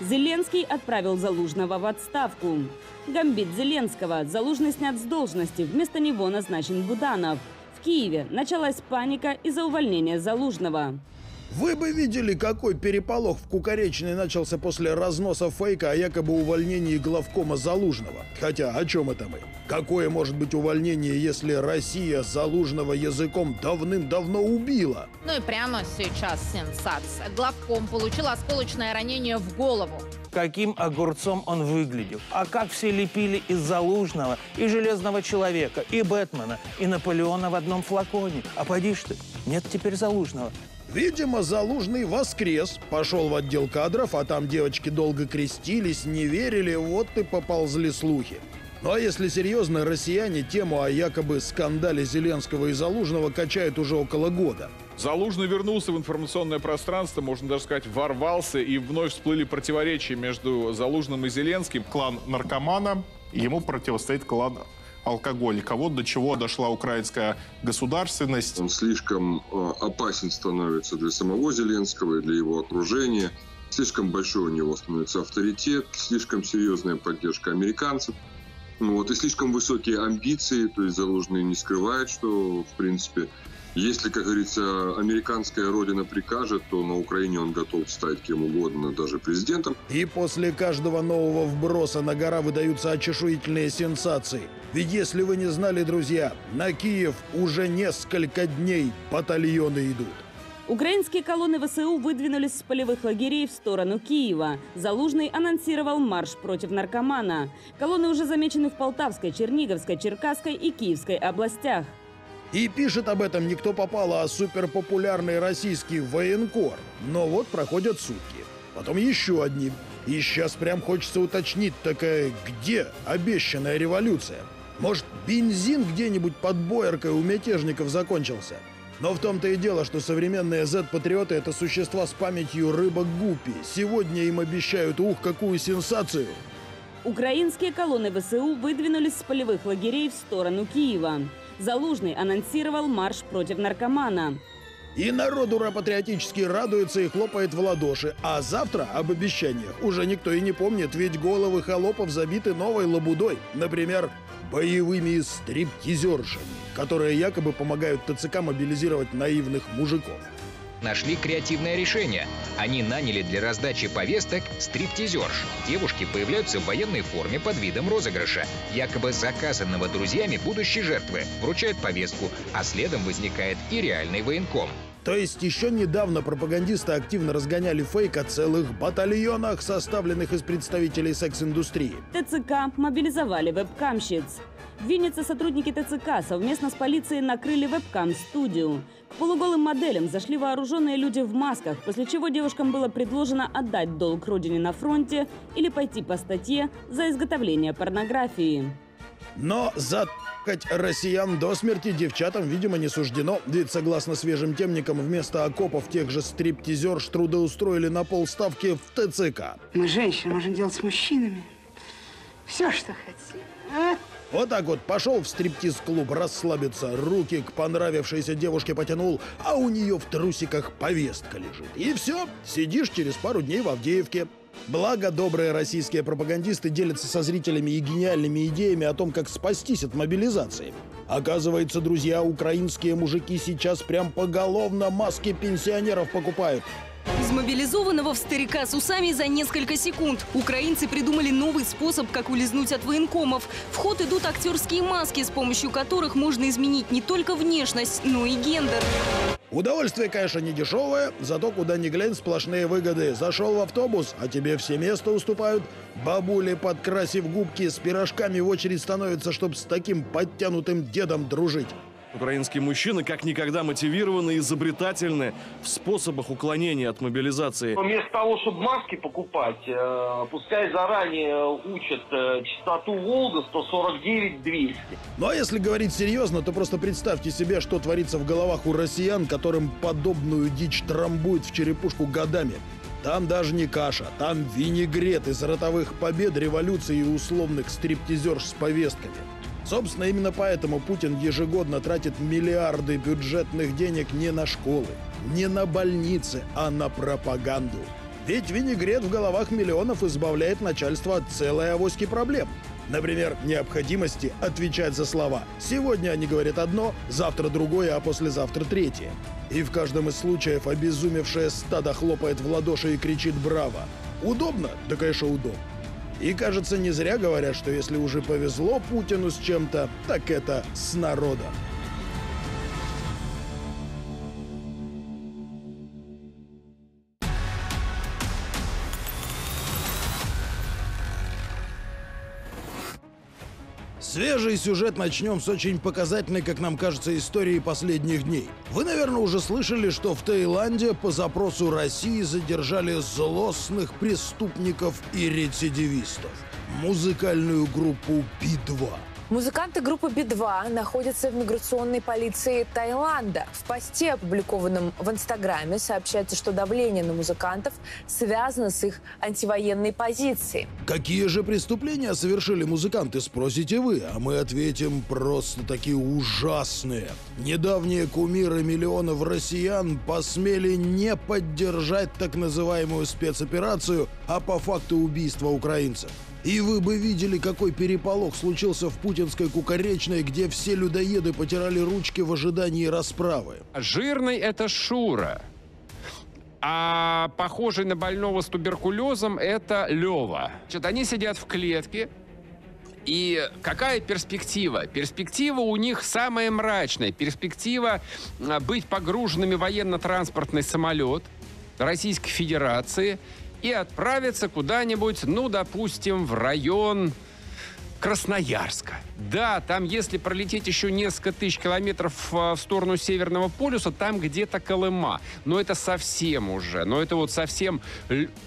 Зеленский отправил Залужного в отставку. Гамбит Зеленского. Залужный снят с должности, вместо него назначен Буданов. В Киеве началась паника из-за увольнения Залужного. Вы бы видели, какой переполох в Кукаречной начался после разноса фейка о якобы увольнении главкома Залужного. Хотя о чем это мы? Какое может быть увольнение, если Россия Залужного языком давным-давно убила? Ну и прямо сейчас сенсация. Главком получил осколочное ранение в голову. Каким огурцом он выглядел. А как все лепили из Залужного, и Железного Человека, и Бэтмена, и Наполеона в одном флаконе. А поди ж ты, нет теперь Залужного. Видимо, Залужный воскрес, пошел в отдел кадров, а там девочки долго крестились, не верили, вот и поползли слухи. Ну а если серьезно, россияне тему о якобы скандале Зеленского и Залужного качают уже около года. Залужный вернулся в информационное пространство, можно даже сказать, ворвался, и вновь всплыли противоречия между Залужным и Зеленским. Клан наркомана, ему противостоит клан алкоголика. Вот до чего дошла украинская государственность. Он слишком опасен становится для самого Зеленского и для его окружения. Слишком большой у него становится авторитет, слишком серьезная поддержка американцев. Вот, и слишком высокие амбиции, то есть Залужный не скрывает, что, в принципе, Если, как говорится, американская родина прикажет, то на Украине он готов стать кем угодно, даже президентом. И после каждого нового вброса на гора выдаются очешуительные сенсации. Ведь если вы не знали, друзья, на Киев уже несколько дней батальоны идут. Украинские колонны ВСУ выдвинулись с полевых лагерей в сторону Киева. Залужный анонсировал марш против наркомана. Колонны уже замечены в Полтавской, Черниговской, Черкасской и Киевской областях. И пишет об этом не кто попало, а суперпопулярный российский военкор. Но вот проходят сутки. Потом еще одни. И сейчас прям хочется уточнить, такая где обещанная революция? Может, бензин где-нибудь под Бояркой у мятежников закончился? Но в том-то и дело, что современные зет-патриоты – это существа с памятью рыбок гуппи. Сегодня им обещают, ух, какую сенсацию! Украинские колонны ВСУ выдвинулись с полевых лагерей в сторону Киева. Залужный анонсировал марш против наркомана. И народ ура-патриотически радуется и хлопает в ладоши. А завтра об обещаниях уже никто и не помнит, ведь головы холопов забиты новой лабудой. Например, боевыми стриптизершами, которые якобы помогают ТЦК мобилизировать наивных мужиков. Нашли креативное решение. Они наняли для раздачи повесток стриптизерш. Девушки появляются в военной форме под видом розыгрыша, якобы заказанного друзьями будущей жертвы, вручают повестку, а следом возникает и реальный военком. То есть еще недавно пропагандисты активно разгоняли фейк о целых батальонах, составленных из представителей секс-индустрии. ТЦК мобилизовали вебкамщиц. В Виннице сотрудники ТЦК совместно с полицией накрыли вебкам-студию. К полуголым моделям зашли вооруженные люди в масках, после чего девушкам было предложено отдать долг родине на фронте или пойти по статье за изготовление порнографии. Но за***ть россиян до смерти девчатам, видимо, не суждено. Ведь, согласно свежим темникам, вместо окопов тех же стриптизерш трудоустроили на полставки в ТЦК. Мы, женщины, можем делать с мужчинами все, что хотим. А? Вот так вот пошел в стриптиз-клуб расслабиться, руки к понравившейся девушке потянул, а у нее в трусиках повестка лежит. И все, сидишь через пару дней в Авдеевке. Благо, добрые российские пропагандисты делятся со зрителями и гениальными идеями о том, как спастись от мобилизации. Оказывается, друзья, украинские мужики сейчас прям поголовно маски пенсионеров покупают. Из мобилизованного в старика с усами за несколько секунд. Украинцы придумали новый способ, как улизнуть от военкомов. В ход идут актерские маски, с помощью которых можно изменить не только внешность, но и гендер. Удовольствие, конечно, не дешевое, зато куда ни глянь сплошные выгоды. Зашел в автобус, а тебе все место уступают. Бабули, подкрасив губки, с пирожками в очередь становятся, чтобы с таким подтянутым дедом дружить. Украинские мужчины как никогда мотивированы и изобретательны в способах уклонения от мобилизации. Вместо того, чтобы маски покупать, пускай заранее учат частоту Волга сто сорок девять двести. Ну а если говорить серьезно, то просто представьте себе, что творится в головах у россиян, которым подобную дичь трамбует в черепушку годами. Там даже не каша, там винегрет из ротовых побед, революции и условных стриптизерш с повестками. Собственно, именно поэтому Путин ежегодно тратит миллиарды бюджетных денег не на школы, не на больницы, а на пропаганду. Ведь винегрет в головах миллионов избавляет начальство от целой авоськи проблем. Например, необходимости отвечать за слова. Сегодня они говорят одно, завтра другое, а послезавтра третье. И в каждом из случаев обезумевшее стадо хлопает в ладоши и кричит «Браво!». Удобно? Да, конечно, удобно. И, кажется, не зря говорят, что если уже повезло Путину с чем-то, так это с народом. Свежий сюжет начнем с очень показательной, как нам кажется, истории последних дней. Вы, наверное, уже слышали, что в Таиланде по запросу России задержали злостных преступников и рецидивистов. Музыкальную группу би два. Музыканты группы би два находятся в миграционной полиции Таиланда. В посте, опубликованном в Инстаграме, сообщается, что давление на музыкантов связано с их антивоенной позицией. Какие же преступления совершили музыканты, спросите вы, а мы ответим, просто такие ужасные. Недавние кумиры миллионов россиян посмели не поддержать так называемую спецоперацию, а по факту убийства украинцев. И вы бы видели, какой переполох случился в путинской Кукаречной, где все людоеды потирали ручки в ожидании расправы. Жирный – это Шура, а похожий на больного с туберкулезом – это Лева. Значит, они сидят в клетке. И какая перспектива? Перспектива у них самая мрачная. Перспектива быть погруженными в военно-транспортный самолет Российской Федерации и отправиться куда-нибудь, ну, допустим, в район Красноярска. Да, там, если пролететь еще несколько тысяч километров в сторону Северного полюса, там где-то Колыма. Но это совсем уже, но это вот совсем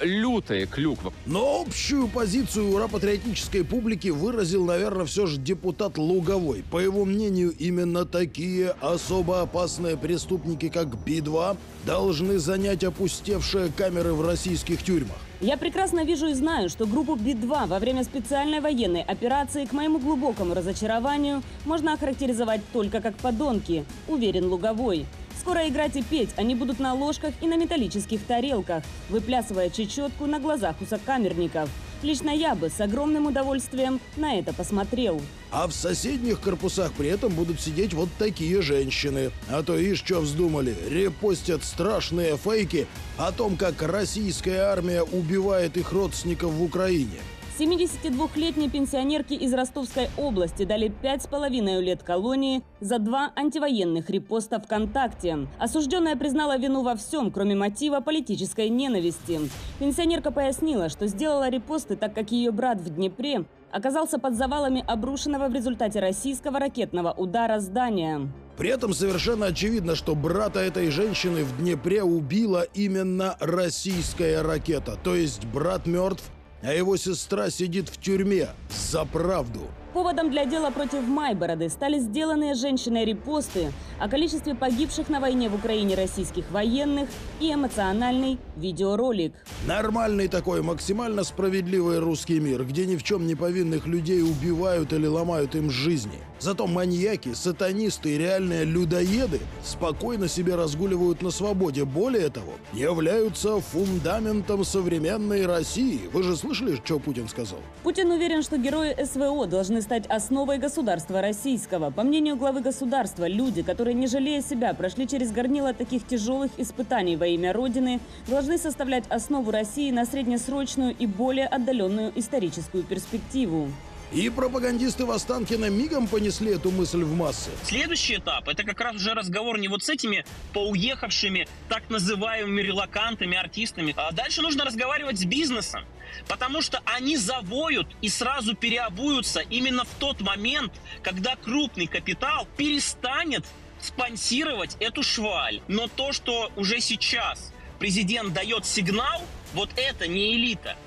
лютая клюква. Но общую позицию ура-патриотической публики выразил, наверное, все же депутат Луговой. По его мнению, именно такие особо опасные преступники, как би два, должны занять опустевшие камеры в российских тюрьмах. Я прекрасно вижу и знаю, что группу би два во время специальной военной операции, к моему глубокому разочарованию, можно охарактеризовать только как подонки, уверен Луговой. Скоро играть и петь они будут на ложках и на металлических тарелках, выплясывая чечетку на глазах у сокамерников. Лично я бы с огромным удовольствием на это посмотрел. А в соседних корпусах при этом будут сидеть вот такие женщины. А то ишь что вздумали, репостят страшные фейки о том, как российская армия убивает их родственников в Украине. семидесятидвухлетней пенсионерке из Ростовской области дали пять с половиной лет колонии за два антивоенных репоста ВКонтакте. Осужденная признала вину во всем, кроме мотива политической ненависти. Пенсионерка пояснила, что сделала репосты, так как ее брат в Днепре оказался под завалами обрушенного в результате российского ракетного удара здания. При этом совершенно очевидно, что брата этой женщины в Днепре убила именно российская ракета. То есть брат мертв, а его сестра сидит в тюрьме за правду. Поводом для дела против Майбороды стали сделанные женщиной репосты о количестве погибших на войне в Украине российских военных и эмоциональный видеоролик. Нормальный такой, максимально справедливый русский мир, где ни в чем не повинных людей убивают или ломают им жизни. Зато маньяки, сатанисты и реальные людоеды спокойно себе разгуливают на свободе. Более того, являются фундаментом современной России. Вы же слышали, что Путин сказал? Путин уверен, что герои СВО должны стать основой государства российского. По мнению главы государства, люди, которые, не жалея себя, прошли через горнило таких тяжелых испытаний во имя Родины, должны составлять основу России на среднесрочную и более отдаленную историческую перспективу. И пропагандисты в Останкино мигом понесли эту мысль в массы. Следующий этап – это как раз уже разговор не вот с этими поуехавшими, так называемыми релокантами, артистами. А дальше нужно разговаривать с бизнесом, потому что они завоют и сразу переобуются именно в тот момент, когда крупный капитал перестанет спонсировать эту шваль. Но то, что уже сейчас президент дает сигнал, вот это не элита.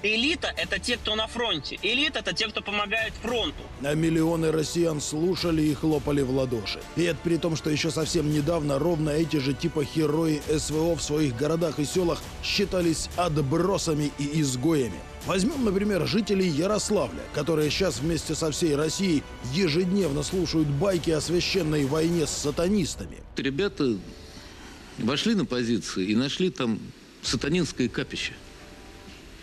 Элита – это те, кто на фронте. Элита – это те, кто помогает фронту. А миллионы россиян слушали и хлопали в ладоши. И это при том, что еще совсем недавно ровно эти же типа герои СВО в своих городах и селах считались отбросами и изгоями. Возьмем, например, жителей Ярославля, которые сейчас вместе со всей Россией ежедневно слушают байки о священной войне с сатанистами. Ребята вошли на позиции и нашли там сатанинское капище.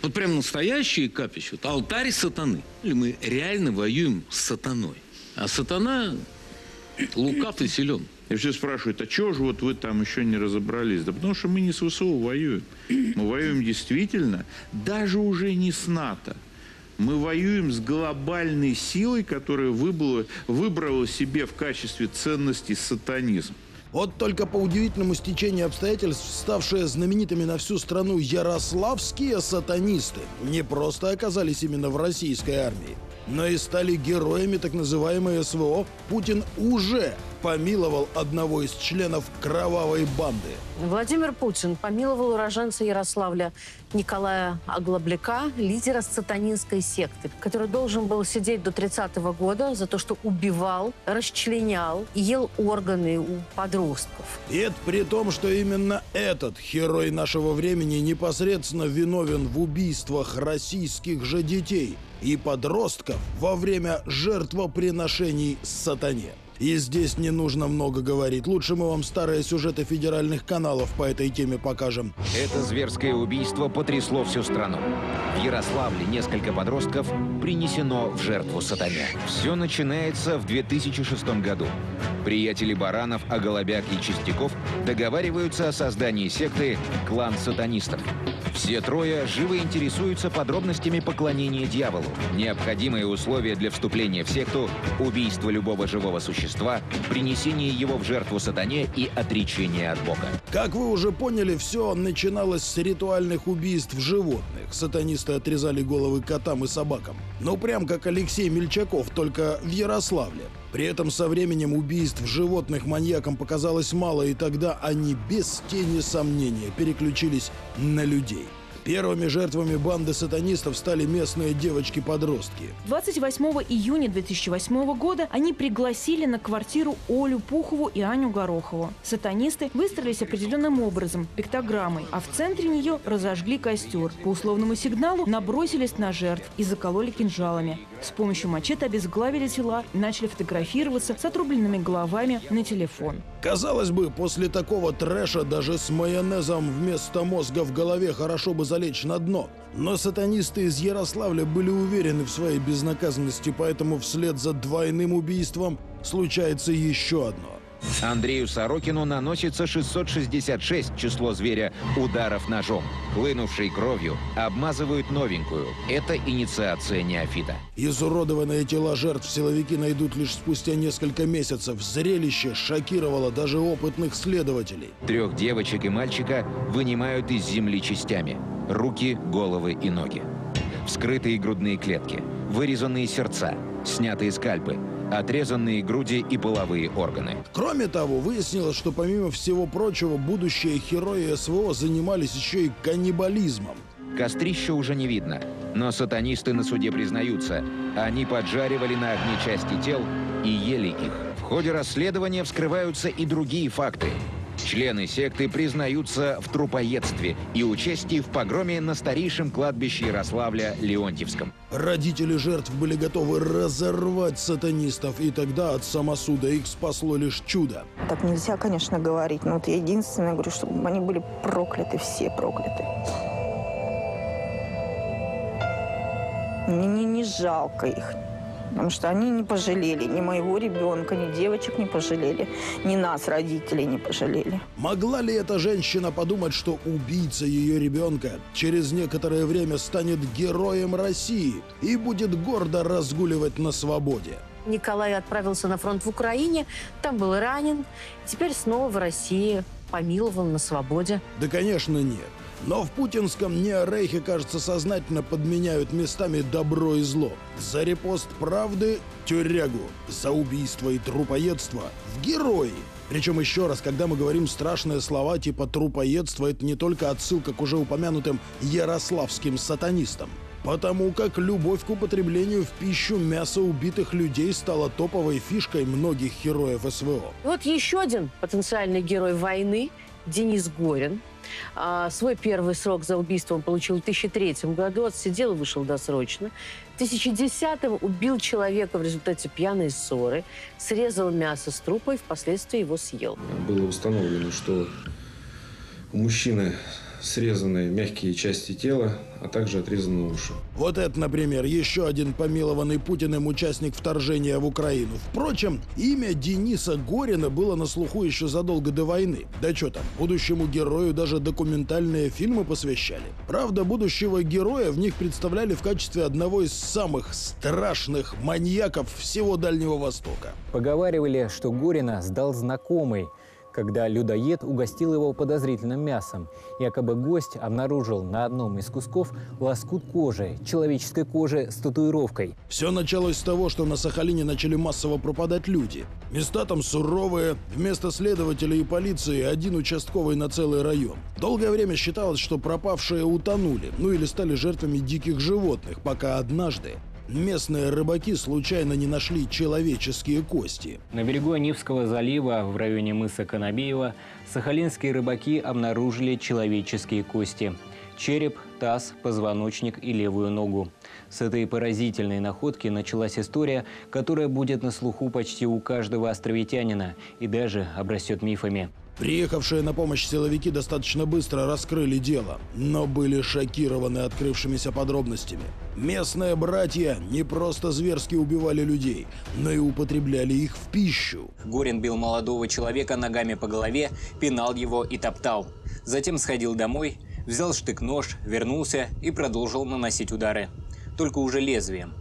Вот прям настоящие капища, алтарь сатаны. Мы реально воюем с сатаной. А сатана лукав и силен. И все спрашивают, а чего же вот вы там еще не разобрались? Да потому что мы не с ВСУ воюем. Мы воюем действительно, даже уже не с НАТО. Мы воюем с глобальной силой, которая выбрала, выбрала себе в качестве ценности сатанизм. Вот только по удивительному стечению обстоятельств, ставшие знаменитыми на всю страну ярославские сатанисты не просто оказались именно в российской армии, но и стали героями так называемой СВО. Путин уже помиловал одного из членов кровавой банды. Владимир Путин помиловал уроженца Ярославля Николая Оглобляка, лидера сатанинской секты, который должен был сидеть до тридцатого года за то, что убивал, расчленял и ел органы у подростков. И это при том, что именно этот герой нашего времени непосредственно виновен в убийствах российских же детей и подростков во время жертвоприношений сатане. И здесь не нужно много говорить. Лучше мы вам старые сюжеты федеральных каналов по этой теме покажем. Это зверское убийство потрясло всю страну. В Ярославле несколько подростков принесено в жертву сатане. Все начинается в две тысячи шестом году. Приятели Баранов, Оголобяк и Чистяков договариваются о создании секты «Клан сатанистов». Все трое живо интересуются подробностями поклонения дьяволу. Необходимые условия для вступления в секту – убийство любого живого существа, принесение его в жертву сатане и отречение от Бога. Как вы уже поняли, все начиналось с ритуальных убийств животных. Сатанисты отрезали головы котам и собакам. Ну прям как Алексей Мельчаков, только в Ярославле. При этом со временем убийств животных маньякам показалось мало, и тогда они без тени сомнения переключились на людей. Первыми жертвами банды сатанистов стали местные девочки-подростки. двадцать восьмого июня две тысячи восьмого года они пригласили на квартиру Олю Пухову и Аню Горохову. Сатанисты выстроились определенным образом, пиктограммой, а в центре нее разожгли костер. По условному сигналу набросились на жертв и закололи кинжалами. С помощью мачете обезглавили тела и начали фотографироваться с отрубленными головами на телефон. Казалось бы, после такого трэша даже с майонезом вместо мозга в голове хорошо бы залечь на дно. Но сатанисты из Ярославля были уверены в своей безнаказанности, поэтому вслед за двойным убийством случается еще одно. Андрею Сорокину наносится шестьсот шестьдесят шесть, число зверя, ударов ножом. Хлынувшей кровью обмазывают новенькую. Это инициация неофита. Изуродованные тела жертв силовики найдут лишь спустя несколько месяцев. Зрелище шокировало даже опытных следователей. Трех девочек и мальчика вынимают из земли частями. Руки, головы и ноги. Вскрытые грудные клетки, вырезанные сердца, снятые скальпы, отрезанные груди и половые органы. Кроме того, выяснилось, что помимо всего прочего, будущие герои СВО занимались еще и каннибализмом. Кострища уже не видно, но сатанисты на суде признаются, они поджаривали на огне части тел и ели их. В ходе расследования вскрываются и другие факты. Члены секты признаются в трупоедстве и участии в погроме на старейшем кладбище Ярославля Леонтьевском. Родители жертв были готовы разорвать сатанистов, и тогда от самосуда их спасло лишь чудо. Так нельзя, конечно, говорить, но вот я единственное говорю, что они были прокляты, все прокляты. Мне не, не жалко их. Потому что они не пожалели. Ни моего ребенка, ни девочек не пожалели. Ни нас, родителей, не пожалели. Могла ли эта женщина подумать, что убийца ее ребенка через некоторое время станет героем России и будет гордо разгуливать на свободе? Николай отправился на фронт в Украине, там был ранен. Теперь снова в России, помилован, на свободе. Да, конечно, нет. Но в путинском неорейхе, кажется, сознательно подменяют местами добро и зло. За репост правды – тюрягу, за убийство и трупоедство – в герои. Причем еще раз, когда мы говорим страшные слова типа «трупоедство», это не только отсылка к уже упомянутым ярославским сатанистам. Потому как любовь к употреблению в пищу мяса убитых людей стала топовой фишкой многих героев СВО. Вот еще один потенциальный герой войны – Денис Горин. А свой первый срок за убийство он получил в две тысячи третьем году, отсидел и вышел досрочно. В две тысячи десятом убил человека в результате пьяной ссоры, срезал мясо с трупа и впоследствии его съел. Было установлено, что у мужчины срезаны мягкие части тела, а также отрезаны уши. Вот это, например, еще один помилованный Путиным участник вторжения в Украину. Впрочем, имя Дениса Горина было на слуху еще задолго до войны. Да что там, будущему герою даже документальные фильмы посвящали. Правда, будущего героя в них представляли в качестве одного из самых страшных маньяков всего Дальнего Востока. Поговаривали, что Горина сдал знакомый, когда людоед угостил его подозрительным мясом. Якобы гость обнаружил на одном из кусков лоскут кожи, человеческой кожи с татуировкой. Все началось с того, что на Сахалине начали массово пропадать люди. Места там суровые, вместо следователей и полиции один участковый на целый район. Долгое время считалось, что пропавшие утонули, ну или стали жертвами диких животных, пока однажды Местные рыбаки случайно не нашли человеческие кости. На берегу Невского залива, в районе мыса Конобеева, сахалинские рыбаки обнаружили человеческие кости. Череп, таз, позвоночник и левую ногу. С этой поразительной находки началась история, которая будет на слуху почти у каждого островитянина и даже обрастет мифами. Приехавшие на помощь силовики достаточно быстро раскрыли дело, но были шокированы открывшимися подробностями. Местные братья не просто зверски убивали людей, но и употребляли их в пищу. Горин бил молодого человека ногами по голове, пинал его и топтал. Затем сходил домой, взял штык-нож, вернулся и продолжил наносить удары. Только уже лезвием.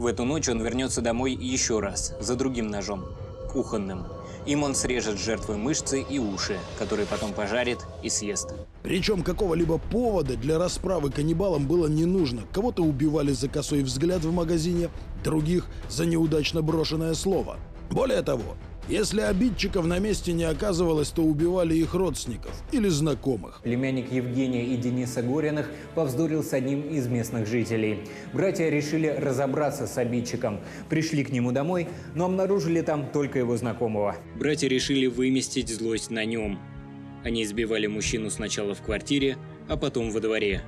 В эту ночь он вернется домой еще раз, за другим ножом, кухонным. Им он срежет жертвы мышцы и уши, которые потом пожарит и съест. Причем какого-либо повода для расправы каннибалам было не нужно. Кого-то убивали за косой взгляд в магазине, других за неудачно брошенное слово. Более того, если обидчиков на месте не оказывалось, то убивали их родственников или знакомых. Племянник Евгения и Дениса Гориных повздорил с одним из местных жителей. Братья решили разобраться с обидчиком. Пришли к нему домой, но обнаружили там только его знакомого. Братья решили выместить злость на нем. Они избивали мужчину сначала в квартире, а потом во дворе.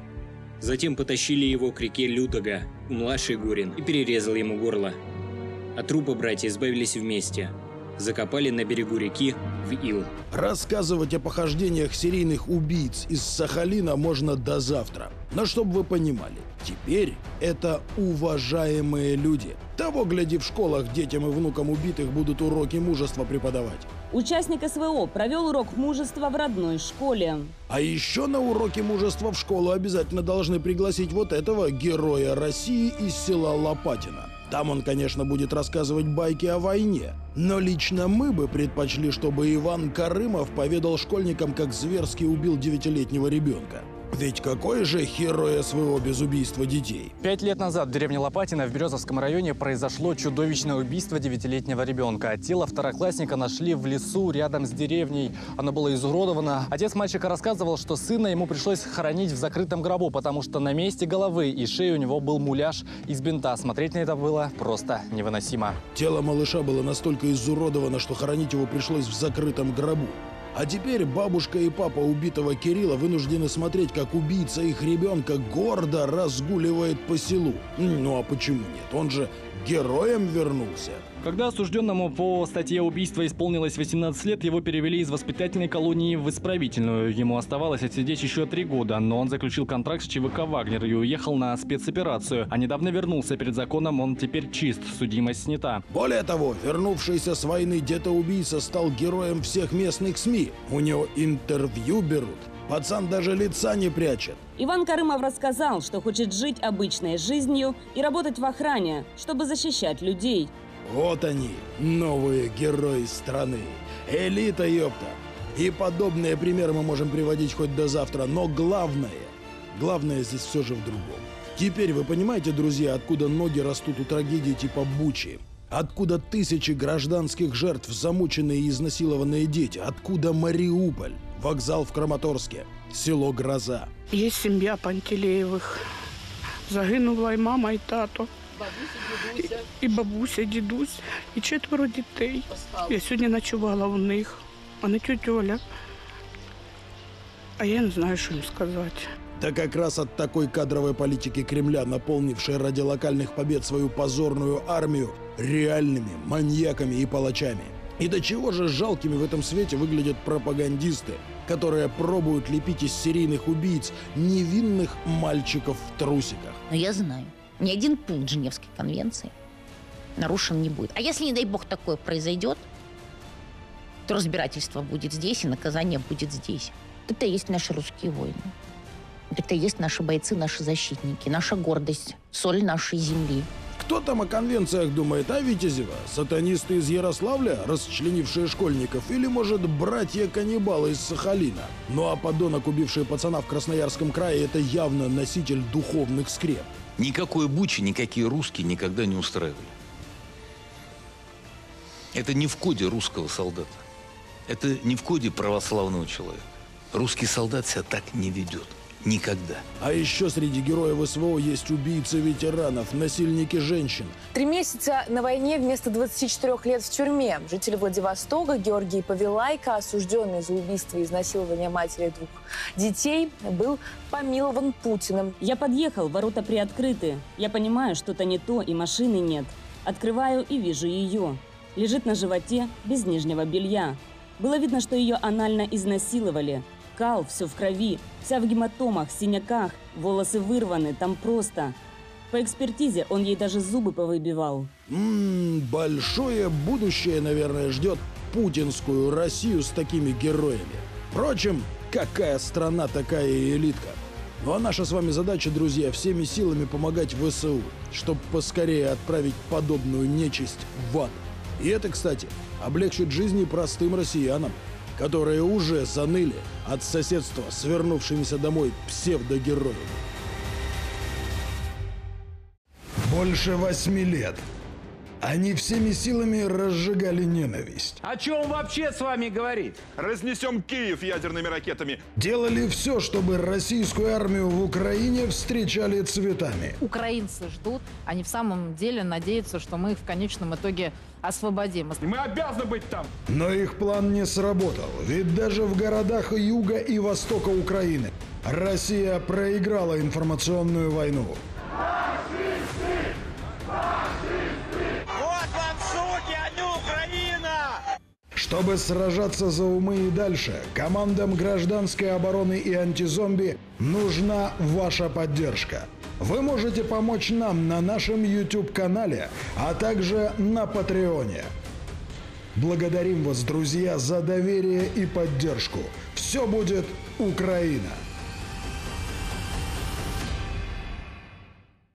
Затем потащили его к реке Лютога, младший Горин, и перерезал ему горло. От трупа братья избавились вместе. Закопали на берегу реки в ил. Рассказывать о похождениях серийных убийц из Сахалина можно до завтра. Но чтобы вы понимали, теперь это уважаемые люди. Того, гляди, в школах детям и внукам убитых будут уроки мужества преподавать. Участник СВО провел урок мужества в родной школе. А еще на уроке мужества в школу обязательно должны пригласить вот этого героя России из села Лопатина. Там он, конечно, будет рассказывать байки о войне. Но лично мы бы предпочли, чтобы Иван Карымов поведал школьникам, как зверски убил девятилетнего ребенка. Ведь какой же герой СВО без убийства детей? Пять лет назад в деревне Лопатино в Березовском районе произошло чудовищное убийство девятилетнего ребенка. Тело второклассника нашли в лесу рядом с деревней. Оно было изуродовано. Отец мальчика рассказывал, что сына ему пришлось хоронить в закрытом гробу, потому что на месте головы и шеи у него был муляж из бинта. Смотреть на это было просто невыносимо. Тело малыша было настолько изуродовано, что хоронить его пришлось в закрытом гробу. А теперь бабушка и папа убитого Кирилла вынуждены смотреть, как убийца их ребенка гордо разгуливает по селу. Ну а почему нет? Он же героем вернулся. Когда осужденному по статье убийства исполнилось восемнадцать лет, его перевели из воспитательной колонии в исправительную. Ему оставалось отсидеть еще три года, но он заключил контракт с ЧВК «Вагнер» и уехал на спецоперацию. А недавно вернулся перед законом, он теперь чист, судимость снята. Более того, вернувшийся с войны детоубийца стал героем всех местных СМИ. У него интервью берут. Пацан даже лица не прячет. Иван Карымов рассказал, что хочет жить обычной жизнью и работать в охране, чтобы защищать людей. Вот они, новые герои страны. Элита, ёпта. И подобные примеры мы можем приводить хоть до завтра. Но главное, главное здесь все же в другом. Теперь вы понимаете, друзья, откуда ноги растут у трагедии типа Бучи? Откуда тысячи гражданских жертв, замученные и изнасилованные дети? Откуда Мариуполь? Вокзал в Краматорске. Село Гроза. Есть семья Пантелеевых. Загинула и мама, и тато. Бабуся, і, і бабуся, дідусь, і четверо дітей. Я сьогодні ночувала у них, а не тетя Оля. А я не знаю, що їм сказати. Да как раз от такой кадровой политики Кремля, наполнившей ради локальных побед свою позорную армию реальными маньяками и палачами. И до чего же жалкими в этом свете выглядят пропагандисты, которые пробуют лепить из серийных убийц невинных мальчиков в трусиках. Но я знаю. Ни один пункт Женевской конвенции нарушен не будет. А если, не дай бог, такое произойдет, то разбирательство будет здесь и наказание будет здесь. Это и есть наши русские войны. Это и есть наши бойцы, наши защитники, наша гордость, соль нашей земли. Кто там о конвенциях думает, а, Витязева? Сатанисты из Ярославля, расчленившие школьников, или, может, братья-каннибалы из Сахалина? Ну а подонок, убивший пацана в Красноярском крае, это явно носитель духовных скреп. Никакой Бучи никакие русские никогда не устраивали. Это не в коде русского солдата. Это не в коде православного человека. Русский солдат себя так не ведет. Никогда. А еще среди героев СВО есть убийцы ветеранов, насильники женщин. Три месяца на войне вместо двадцати четырёх лет в тюрьме. Жители Владивостока Георгий Павелайко, осужденный за убийство и изнасилование матери двух детей, был помилован Путиным. Я подъехал, ворота приоткрыты. Я понимаю, что-то не то и машины нет. Открываю и вижу ее. Лежит на животе без нижнего белья. Было видно, что ее анально изнасиловали. Кал, все в крови, вся в гематомах, синяках, волосы вырваны, там просто. По экспертизе он ей даже зубы повыбивал. М-м, большое будущее, наверное, ждет путинскую Россию с такими героями. Впрочем, какая страна, такая и элитка. Ну а наша с вами задача, друзья, всеми силами помогать ВСУ, чтобы поскорее отправить подобную нечисть в ад. И это, кстати, облегчит жизни простым россиянам, которые уже заныли от соседства с вернувшимися домой псевдогероями. Больше восьми лет они всеми силами разжигали ненависть. О чем вообще с вами говорит? Разнесем Киев ядерными ракетами. Делали все, чтобы российскую армию в Украине встречали цветами. Украинцы ждут, они в самом деле надеются, что мы их в конечном итоге освободим. Мы обязаны быть там. Но их план не сработал, ведь даже в городах юга и востока Украины Россия проиграла информационную войну. Фашисты! Фашисты! Вот вам суки, а не Украина! Чтобы сражаться за умы и дальше, командам гражданской обороны и антизомби нужна ваша поддержка. Вы можете помочь нам на нашем YouTube-канале, а также на Патреоне. Благодарим вас, друзья, за доверие и поддержку. Все будет Украина!